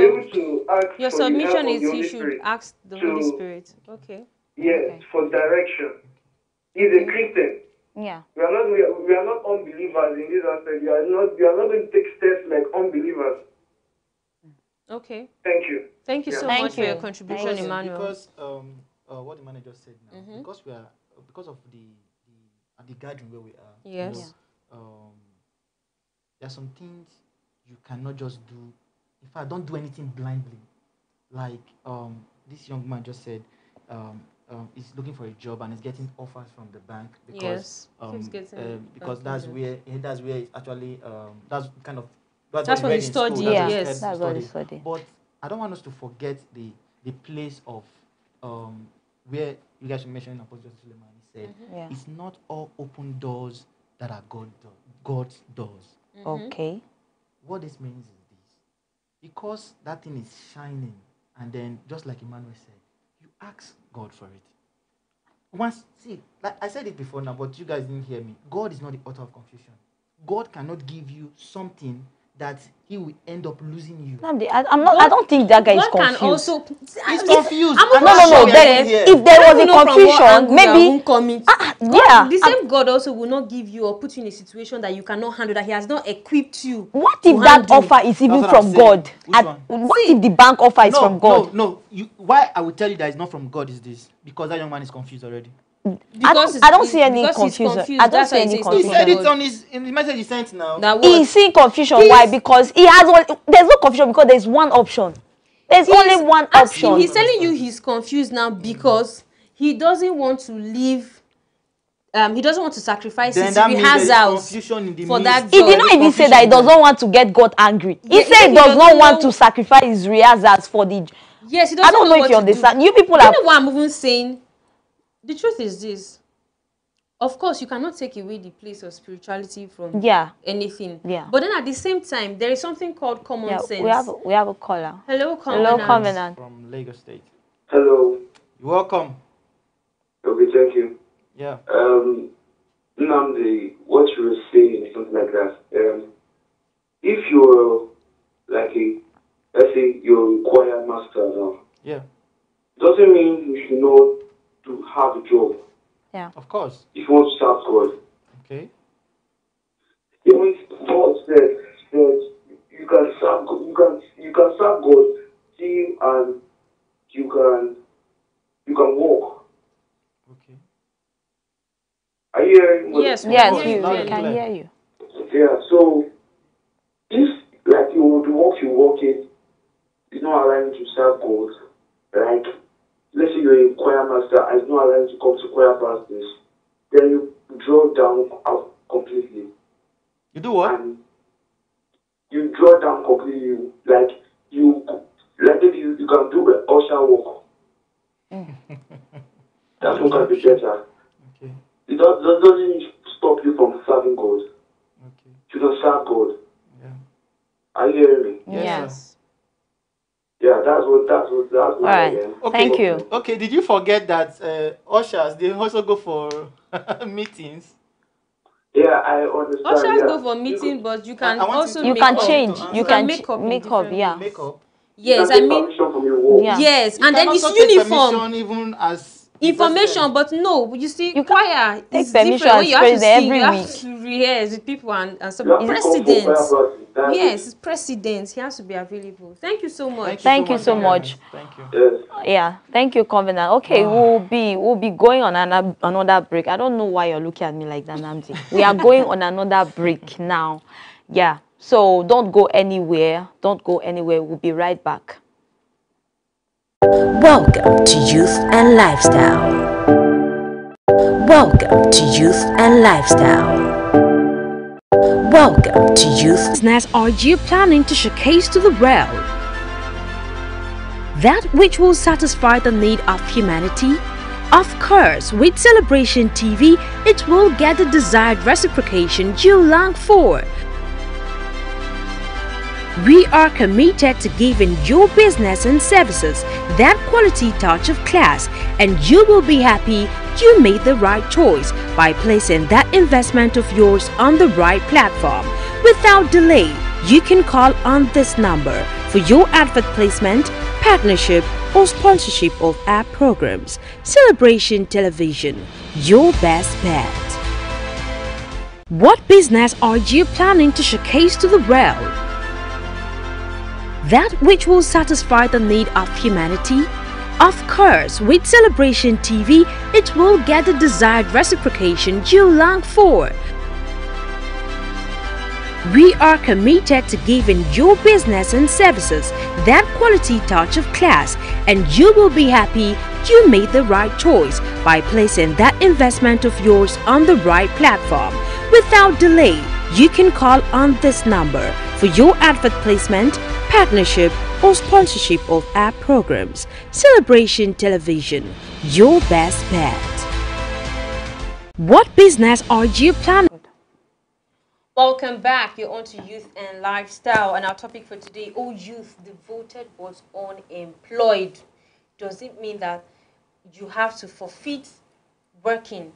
your submission is you should ask the Holy Spirit. Okay. Yes, for direction. He's a Christian. Yeah. We are not we are, we are not unbelievers in this aspect. We are not we are not going to take steps like unbelievers. Okay. Thank you. Thank you so much for your contribution, Emmanuel. Because um uh, what the manager said now, mm-hmm. because we are because of the the, the garden where we are. Yes. You know, yeah. Um, there are some things you cannot just do. In fact, don't do anything blindly. Like um, this young man just said, um, um, he's looking for a job and he's getting offers from the bank because yes, um, getting uh, because that's where that's where it's actually um, that's kind of that's, that's what he studied. Yes, yes, that's what he studied. But I don't want us to forget the the place of um, where you guys were mentioning Apostle Suleman. He said mm-hmm. yeah. it's not all open doors that are God do God's doors. Mm-hmm. Okay, what this means is, because that thing is shining, and then just like Emmanuel said, you ask God for it. Once, see, like I said it before now, but you guys didn't hear me. God is not the author of confusion. God cannot give you something that he will end up losing you. I'm not. I don't think that guy is confused. Can also, he's confused. I'm no, no, no. Then, if there was a confusion, maybe. Uh, yeah. The same uh, God also will not give you or put you in a situation that you cannot handle. That He has not equipped you. What if that handle. offer is even from God? At, what if the bank offer is no, from God? No, no. You, why I will tell you that it's not from God is this because that young man is confused already. Because I don't, I don't see any confusion. I don't see any confusion. He said it on his in the message he sent now. He's seeing confusion. He's, Why? Because he has one. There's no confusion because there's one option. There's only one option. Him, he's telling you he's confused now because he doesn't want to leave. Um, he doesn't want to sacrifice his hazards for that. He did not even say that he doesn't want to get God angry. He yeah, said he does he not want know. to sacrifice his hazards for the. Yes, he doesn't. I don't know, know if you understand. You people are. You know what I'm even saying. The truth is this. Of course, you cannot take away the place of spirituality from yeah. anything. Yeah. But then at the same time, there is something called common yeah, sense. We have, a, we have a caller. Hello, Covenant. Hello, Covenant. From Lagos State. Hello. You're welcome. Okay, thank you. Yeah. Um, Nnamdi, what you were saying is something like that. Um, if you're like a, let's say you're a choir master now. Yeah. Doesn't mean you should know to have a job. Yeah. Of course. If you want to start God. Okay. Even God said that you can serve God, you can you can serve God till and you can you can walk. Okay. Are you hearing what Yes, yes, you can, you can hear you. Yeah, so if like you would walk you walk it, it's not allowing you to serve God like let's say you're a choir master and it's not allowed to come to choir pastors, then you draw down out completely. You do what? And you draw down completely. Like, you, like if you, you can do an usher work. That's what can be better. Okay. It does, that doesn't stop you from serving God. Okay. You don't serve God. Yeah. Are you hearing me? Yes. yes. Yeah, that's what, that's what, that's what. All right, okay. Thank you. Okay, did you forget that uh, ushers, they also go for meetings? Yeah, I understand. Ushers yeah. go for meetings, but you can I, I also you make can up. change. You, you can, can make up, make up yeah. Make up. Yes, I mean, yeah. yes, you and then it's uniform. Even as information, but no, you see, you choir is different. When you have to sing, you have to rehearse with people and, and some precedents. Yes, precedence. He has to be available. Thank you so much. Thank you so much. Thank you. So much. Thank you. Yeah. Thank you, Covenant. Okay, oh. we'll be we'll be going on an, another break. I don't know why you're looking at me like that, Nnamdi. We are going on another break now. Yeah. So don't go anywhere. Don't go anywhere. We'll be right back. Welcome to Youth and Lifestyle. Welcome to Youth and Lifestyle. Welcome to Youth. Business are you planning to showcase to the world? That which will satisfy the need of humanity? Of course, with Celebration T V, it will get the desired reciprocation you long for. We are committed to giving your business and services that quality touch of class, and you will be happy you made the right choice by placing that investment of yours on the right platform. Without delay, you can call on this number for your advert placement, partnership, or sponsorship of our programs. Celebration Television, your best bet. What business are you planning to showcase to the world? That which will satisfy the need of humanity? Of course, with Celebration T V, it will get the desired reciprocation you long for. We are committed to giving your business and services that quality touch of class, and you will be happy you made the right choice by placing that investment of yours on the right platform. Without delay, you can call on this number for your advert placement, partnership, or sponsorship of our programs. Celebration Television, your best bet. What business are you planning? Welcome back. You're on to Youth and Lifestyle, and our topic for today, all youth devoted but unemployed. Does it mean that you have to forfeit working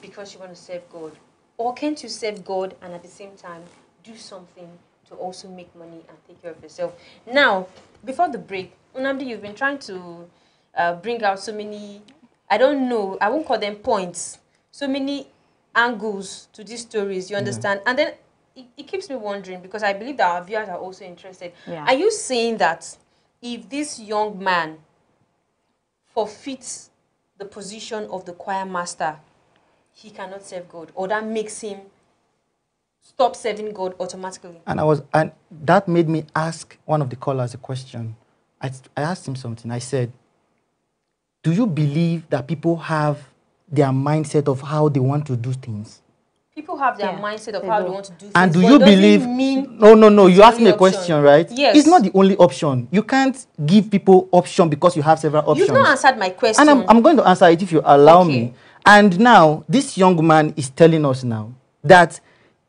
because you want to serve God? Or can't you serve God and at the same time do something to also make money and take care of yourself. Now, before the break, Nnamdi, you've been trying to uh, bring out so many, I don't know, I won't call them points, so many angles to these stories, you understand? Yeah. And then it, it keeps me wondering, because I believe that our viewers are also interested. Yeah. Are you saying that if this young man forfeits the position of the choir master, he cannot serve God, or that makes him stop serving God automatically? And I was, and that made me ask one of the callers a question. I, I asked him something. I said, do you believe that people have their mindset of how they want to do things? People have their yeah, mindset of how do. they want to do things. And do you believe... Mean no, no, no. You asked me a question, option. right? Yes. It's not the only option. You can't give people option because you have several options. You've not answered my question. And I'm, I'm going to answer it if you allow okay. me. And now, this young man is telling us now that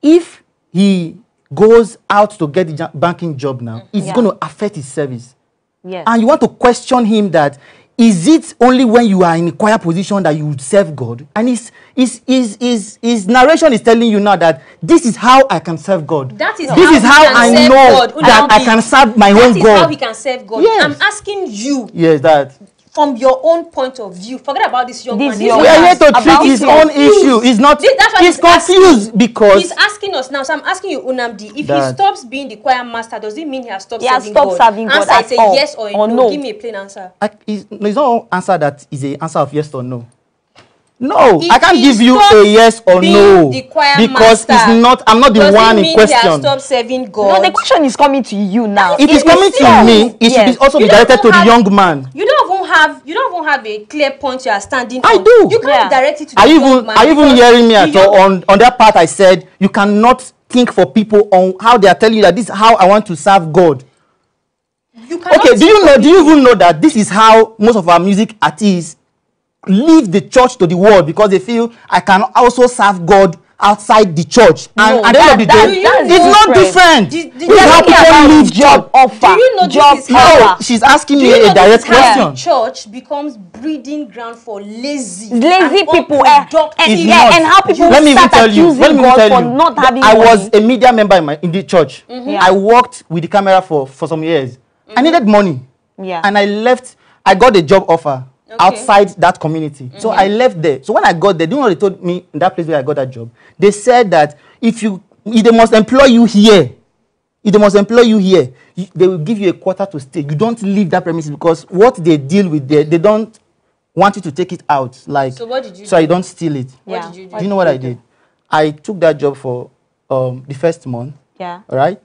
if he goes out to get the banking job now, it's yeah. going to affect his service. Yes. And you want to question him that, is it only when you are in a choir position that you would serve God? And his, his, his, his, his narration is telling you now that this is how I can serve God. That is this how is how I know God. that I can serve my that own God. That is how he can serve God. Yes. I'm asking you. Yes, that. From your own point of view, forget about this young this man. Young we are here to treat his own issue. He's not. This, that's why he's, he's confused asking, because he's asking us now. So I'm asking you, Nnamdi, if that. he stops being the choir master, does it mean he has stopped he has serving stopped God? Serving answer God at I say all. yes or, or no. no. Give me a plain answer. I, it's, no, it's not an answer that is an answer of yes or no. No, if I can't give you a yes or no because master, it's not. I'm not the one in question. Stop serving God. No, the question is coming to you now. It, it is, is coming to me. It yes. should also be directed to have, the young man. You don't even have. You don't even have a clear point you are standing. I on. do. You can't yeah. direct it to. Are the even, young man. Are you even hearing me at all? On on that part, I said you cannot think for people on how they are telling you that this is how I want to serve God. You okay. Do you know? Do you even know that this is how most of our music artists leave the church to the world because they feel I can also serve God outside the church? And no, at the end of the day, it's not different. different. Do, do, how people leave job offer. Do you know job this is no, she's asking do me you know a direct question. Church becomes breeding ground for lazy, lazy people, and, and, yeah, and how people let me start tell accusing you, let me God tell you, for not having. I money. was a media member in, my, in the church. Mm-hmm. yeah. I worked with the camera for for some years. Mm-hmm. I needed money. Yeah, and I left. I got a job offer. Okay. Outside that community. Mm-hmm. So I left there. So when I got there, do you know what they told me in that place where I got that job? They said that if you, if they must employ you here, if they must employ you here, you, they will give you a quarter to stay. You don't leave that premises because what they deal with there, they don't want you to take it out. Like, so what did you so do? I don't steal it. Yeah. What did you do? Do you know what I did? I took that job for um, the first month. Yeah. All right?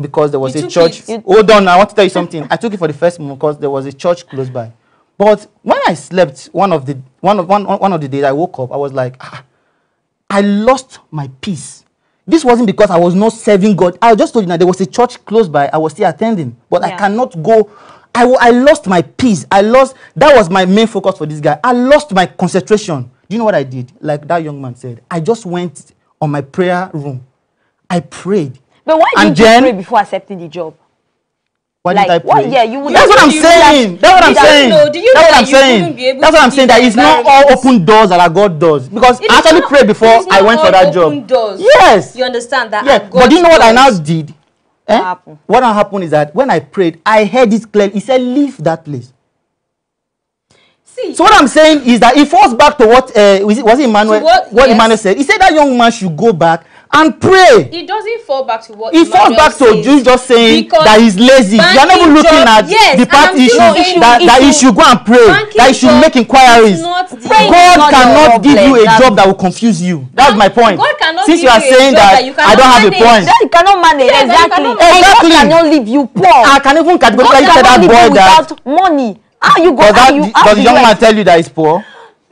Because there was you a church. It. Hold on, I want to tell you something. I took it for the first month because there was a church close by. But when I slept, one of the one of one, one of the days I woke up, I was like, ah, I lost my peace. This wasn't because I was not serving God. I just told you now there was a church close by. I was still attending, but yeah. I cannot go. I I lost my peace. I lost. That was my main focus for this guy. I lost my concentration. Do you know what I did? Like that young man said, I just went on my prayer room. I prayed. But why did you pray before accepting the job? Why like, did I pray? Well, yeah, you would That's what I'm saying. That's what I'm saying. That's what I'm saying. That's what I'm saying. That it's not all open doors that God does. Because I actually prayed before I went for that job. Doors. Yes. You understand that? Yes. But do you know what I now did? Eh? Happen. What happened is that when I prayed, I heard it clearly. He said, leave that place. See. So what I'm saying is that it falls back to what uh, was it, was it Emmanuel? What, what yes. Emmanuel said. He said that young man should go back and pray. It doesn't fall back to what it falls back says. to you just saying because that he's lazy. You're not even looking at yes, the part issue saying, that, that he should go and pray, that he should make inquiries. God cannot give you a job that will confuse you. That's my point. Since you are saying that, that I don't have manage. a point. That you cannot manage. Yes, exactly. Exactly. God cannot leave you poor. I can even categorically tell that boy that money. How you go? Does you, how the young man tell you that he's poor?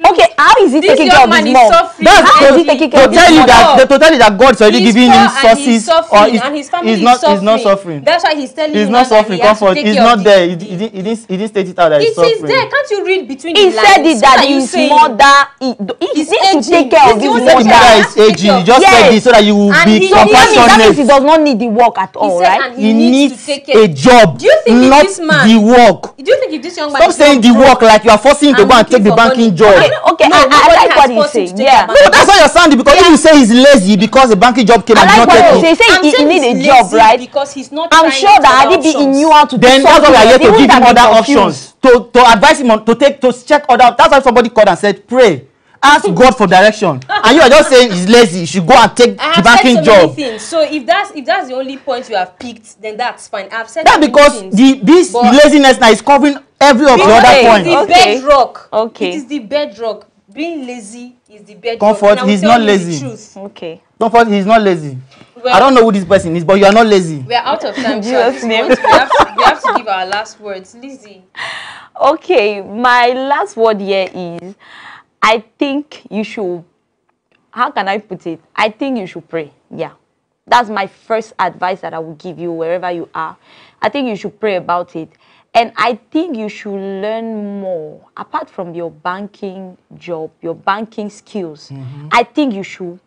Okay, how is he this taking care of his mom? That's to, to, to tell you that the, to tell you that God is already he's giving him sources, or is, and his family is not suffering. He's not suffering. That's why he's telling he's you. He's not suffering. Comfort. He's not there. He, he, he, didn't, he didn't state it out that he's suffering. It is there. Can't you read between he the lines? He said it that his mother. He, he needs to take care of his mother. That is aging. You just said this so that you will be compassionate. He does not need the work at all, right? He needs a job, not the work. Do you think if this young man? Stop saying the work like you are forcing him to go and take the banking job. no, okay, no, I, I like what he's saying. Yeah. No, that's not your standard, because yeah. if you say he's lazy because the banking job came, I like what you're saying. Say he, he needs a job, right? Because he's not. I'm sure that I did be in you how to. Then that's why we are here to give him other options, to to advise him on to take to check other. That's why somebody called and said, pray. Ask God for direction, and you are just saying he's lazy. You should go and take the banking so job. Things. So if that's if that's the only point you have picked, then that's fine. I've said that because things, the this laziness now is covering every of the other points. The okay. bedrock. Okay. It is the bedrock. Being lazy is the bedrock. Comfort, he's not lazy. Okay. Comfort, he's not lazy. Well, I don't know who this person is, but you are not lazy. We are out of time. Jesus name. We, have to, we have to give our last words, Lizzy. Okay, my last word here is, I think you should, how can I put it? I think you should pray. Yeah. That's my first advice that I will give you wherever you are. I think you should pray about it. And I think you should learn more. Apart from your banking job, your banking skills, mm-hmm. I think you should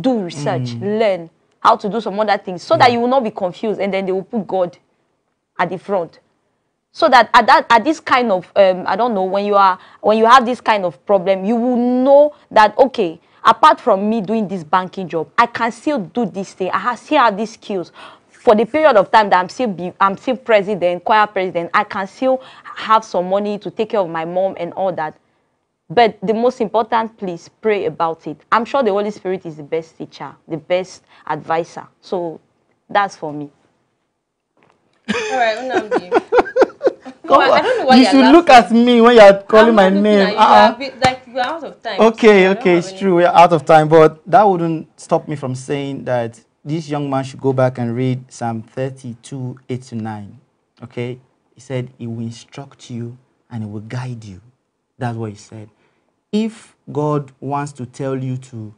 do research, mm. learn how to do some other things so yeah. that you will not be confused, and then they will put God at the front. So that at that at this kind of um, I don't know, when you are when you have this kind of problem, you will know that okay, apart from me doing this banking job, I can still do this thing. I have still have these skills for the period of time that I'm still be, I'm still president, choir president. I can still have some money to take care of my mom and all that. But the most important, please pray about it. I'm sure the Holy Spirit is the best teacher, the best advisor. So that's for me. All right, Nnamdi. No, I don't know why you should look at me when you are calling my name. Uh-uh. We're like, we're out of time. Okay, okay, it's true. We're out of time, but that wouldn't stop me from saying that this young man should go back and read Psalm thirty-two, eight to nine. Okay? He said, he will instruct you and he will guide you. That's what he said. If God wants to tell you to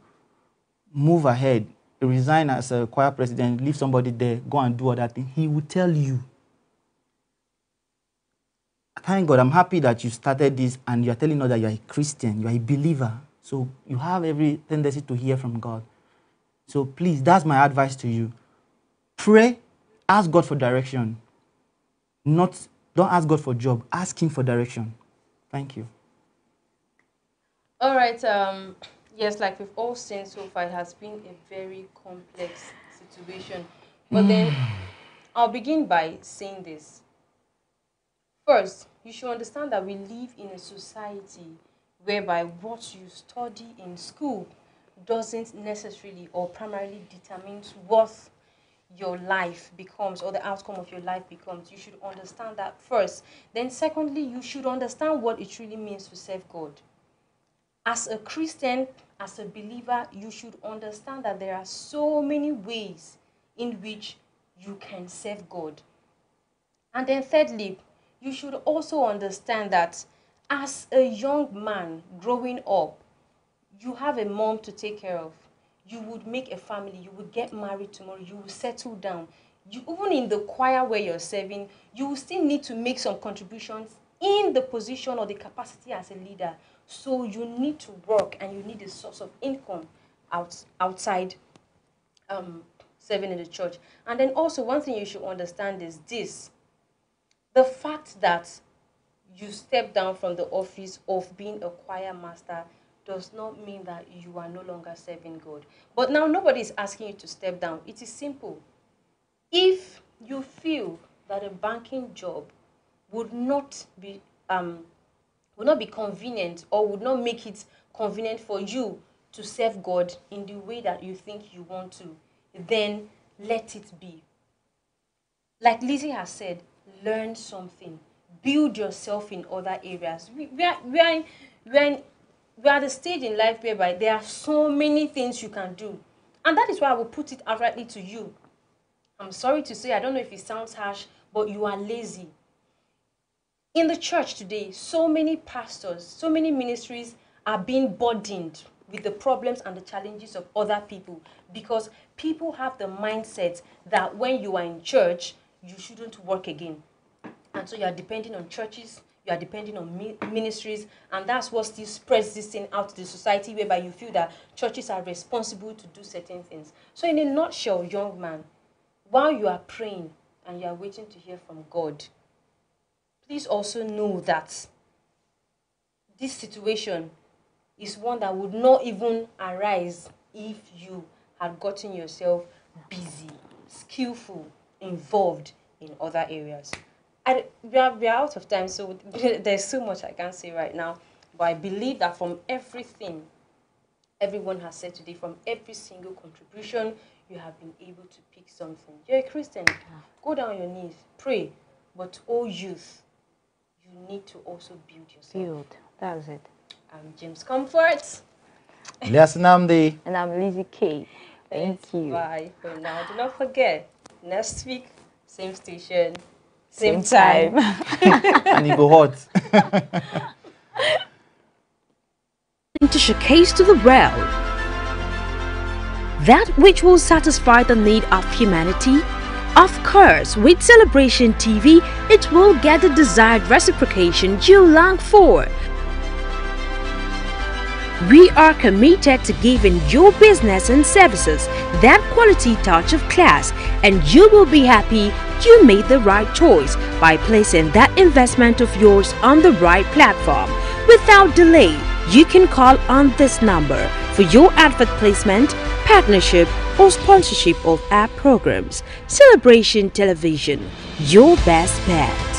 move ahead, resign as a choir president, leave somebody there, go and do other thing, he will tell you. Thank God, I'm happy that you started this and you're telling us that you're a Christian, you're a believer. So you have every tendency to hear from God. So please, that's my advice to you. Pray, ask God for direction. Not, don't ask God for a job, ask Him for direction. Thank you. All right. Um, yes, like we've all seen so far, it has been a very complex situation. But mm. then I'll begin by saying this. First, you should understand that we live in a society whereby what you study in school doesn't necessarily or primarily determine what your life becomes or the outcome of your life becomes. You should understand that first. Then secondly, you should understand what it really means to serve God. As a Christian, as a believer, you should understand that there are so many ways in which you can serve God. And then thirdly, you should also understand that as a young man growing up, you have a mom to take care of. You would make a family. You would get married tomorrow. You will settle down. You, even in the choir where you're serving, you will still need to make some contributions in the position or the capacity as a leader. So you need to work and you need a source of income out, outside um, serving in the church. And then also one thing you should understand is this. The fact that you step down from the office of being a choir master does not mean that you are no longer serving God. But now nobody is asking you to step down. It is simple. If you feel that a banking job would not be, um, would not be convenient or would not make it convenient for you to serve God in the way that you think you want to, then let it be. Like Lizzy has said, learn something, build yourself in other areas. We, we, are, we, are in, we, are in, we are at a stage in life whereby there are so many things you can do. And that is why I will put it outrightly to you. I'm sorry to say, I don't know if it sounds harsh, but you are lazy. In the church today, so many pastors, so many ministries are being burdened with the problems and the challenges of other people, because people have the mindset that when you are in church, you shouldn't work again. And so you are depending on churches, you are depending on mi ministries, and that's what still spreads this thing out to the society, whereby you feel that churches are responsible to do certain things. So in a nutshell, young man, while you are praying and you are waiting to hear from God, please also know that this situation is one that would not even arise if you had gotten yourself busy, skillful, involved in other areas. And we are, we are out of time, so there's so much I can't say right now. But I believe that from everything everyone has said today, from every single contribution, you have been able to pick something. You're a Christian. Go down on your knees, pray. But all youth, you need to also build yourself. Build. That's it. I'm James Comfort. Yes, Nnamdi. And I'm Lizzy K. Thank Thanks. you. Bye for now. Do not forget, next week, same station, same, same time. time. And it go hot. To showcase to the world that which will satisfy the need of humanity, of course, with Celebration T V, it will get the desired reciprocation you long for. We are committed to giving your business and services that quality touch of class, and you will be happy you made the right choice by placing that investment of yours on the right platform. Without delay, you can call on this number for your advert placement, partnership, or sponsorship of our programs. Celebration Television, your best bet.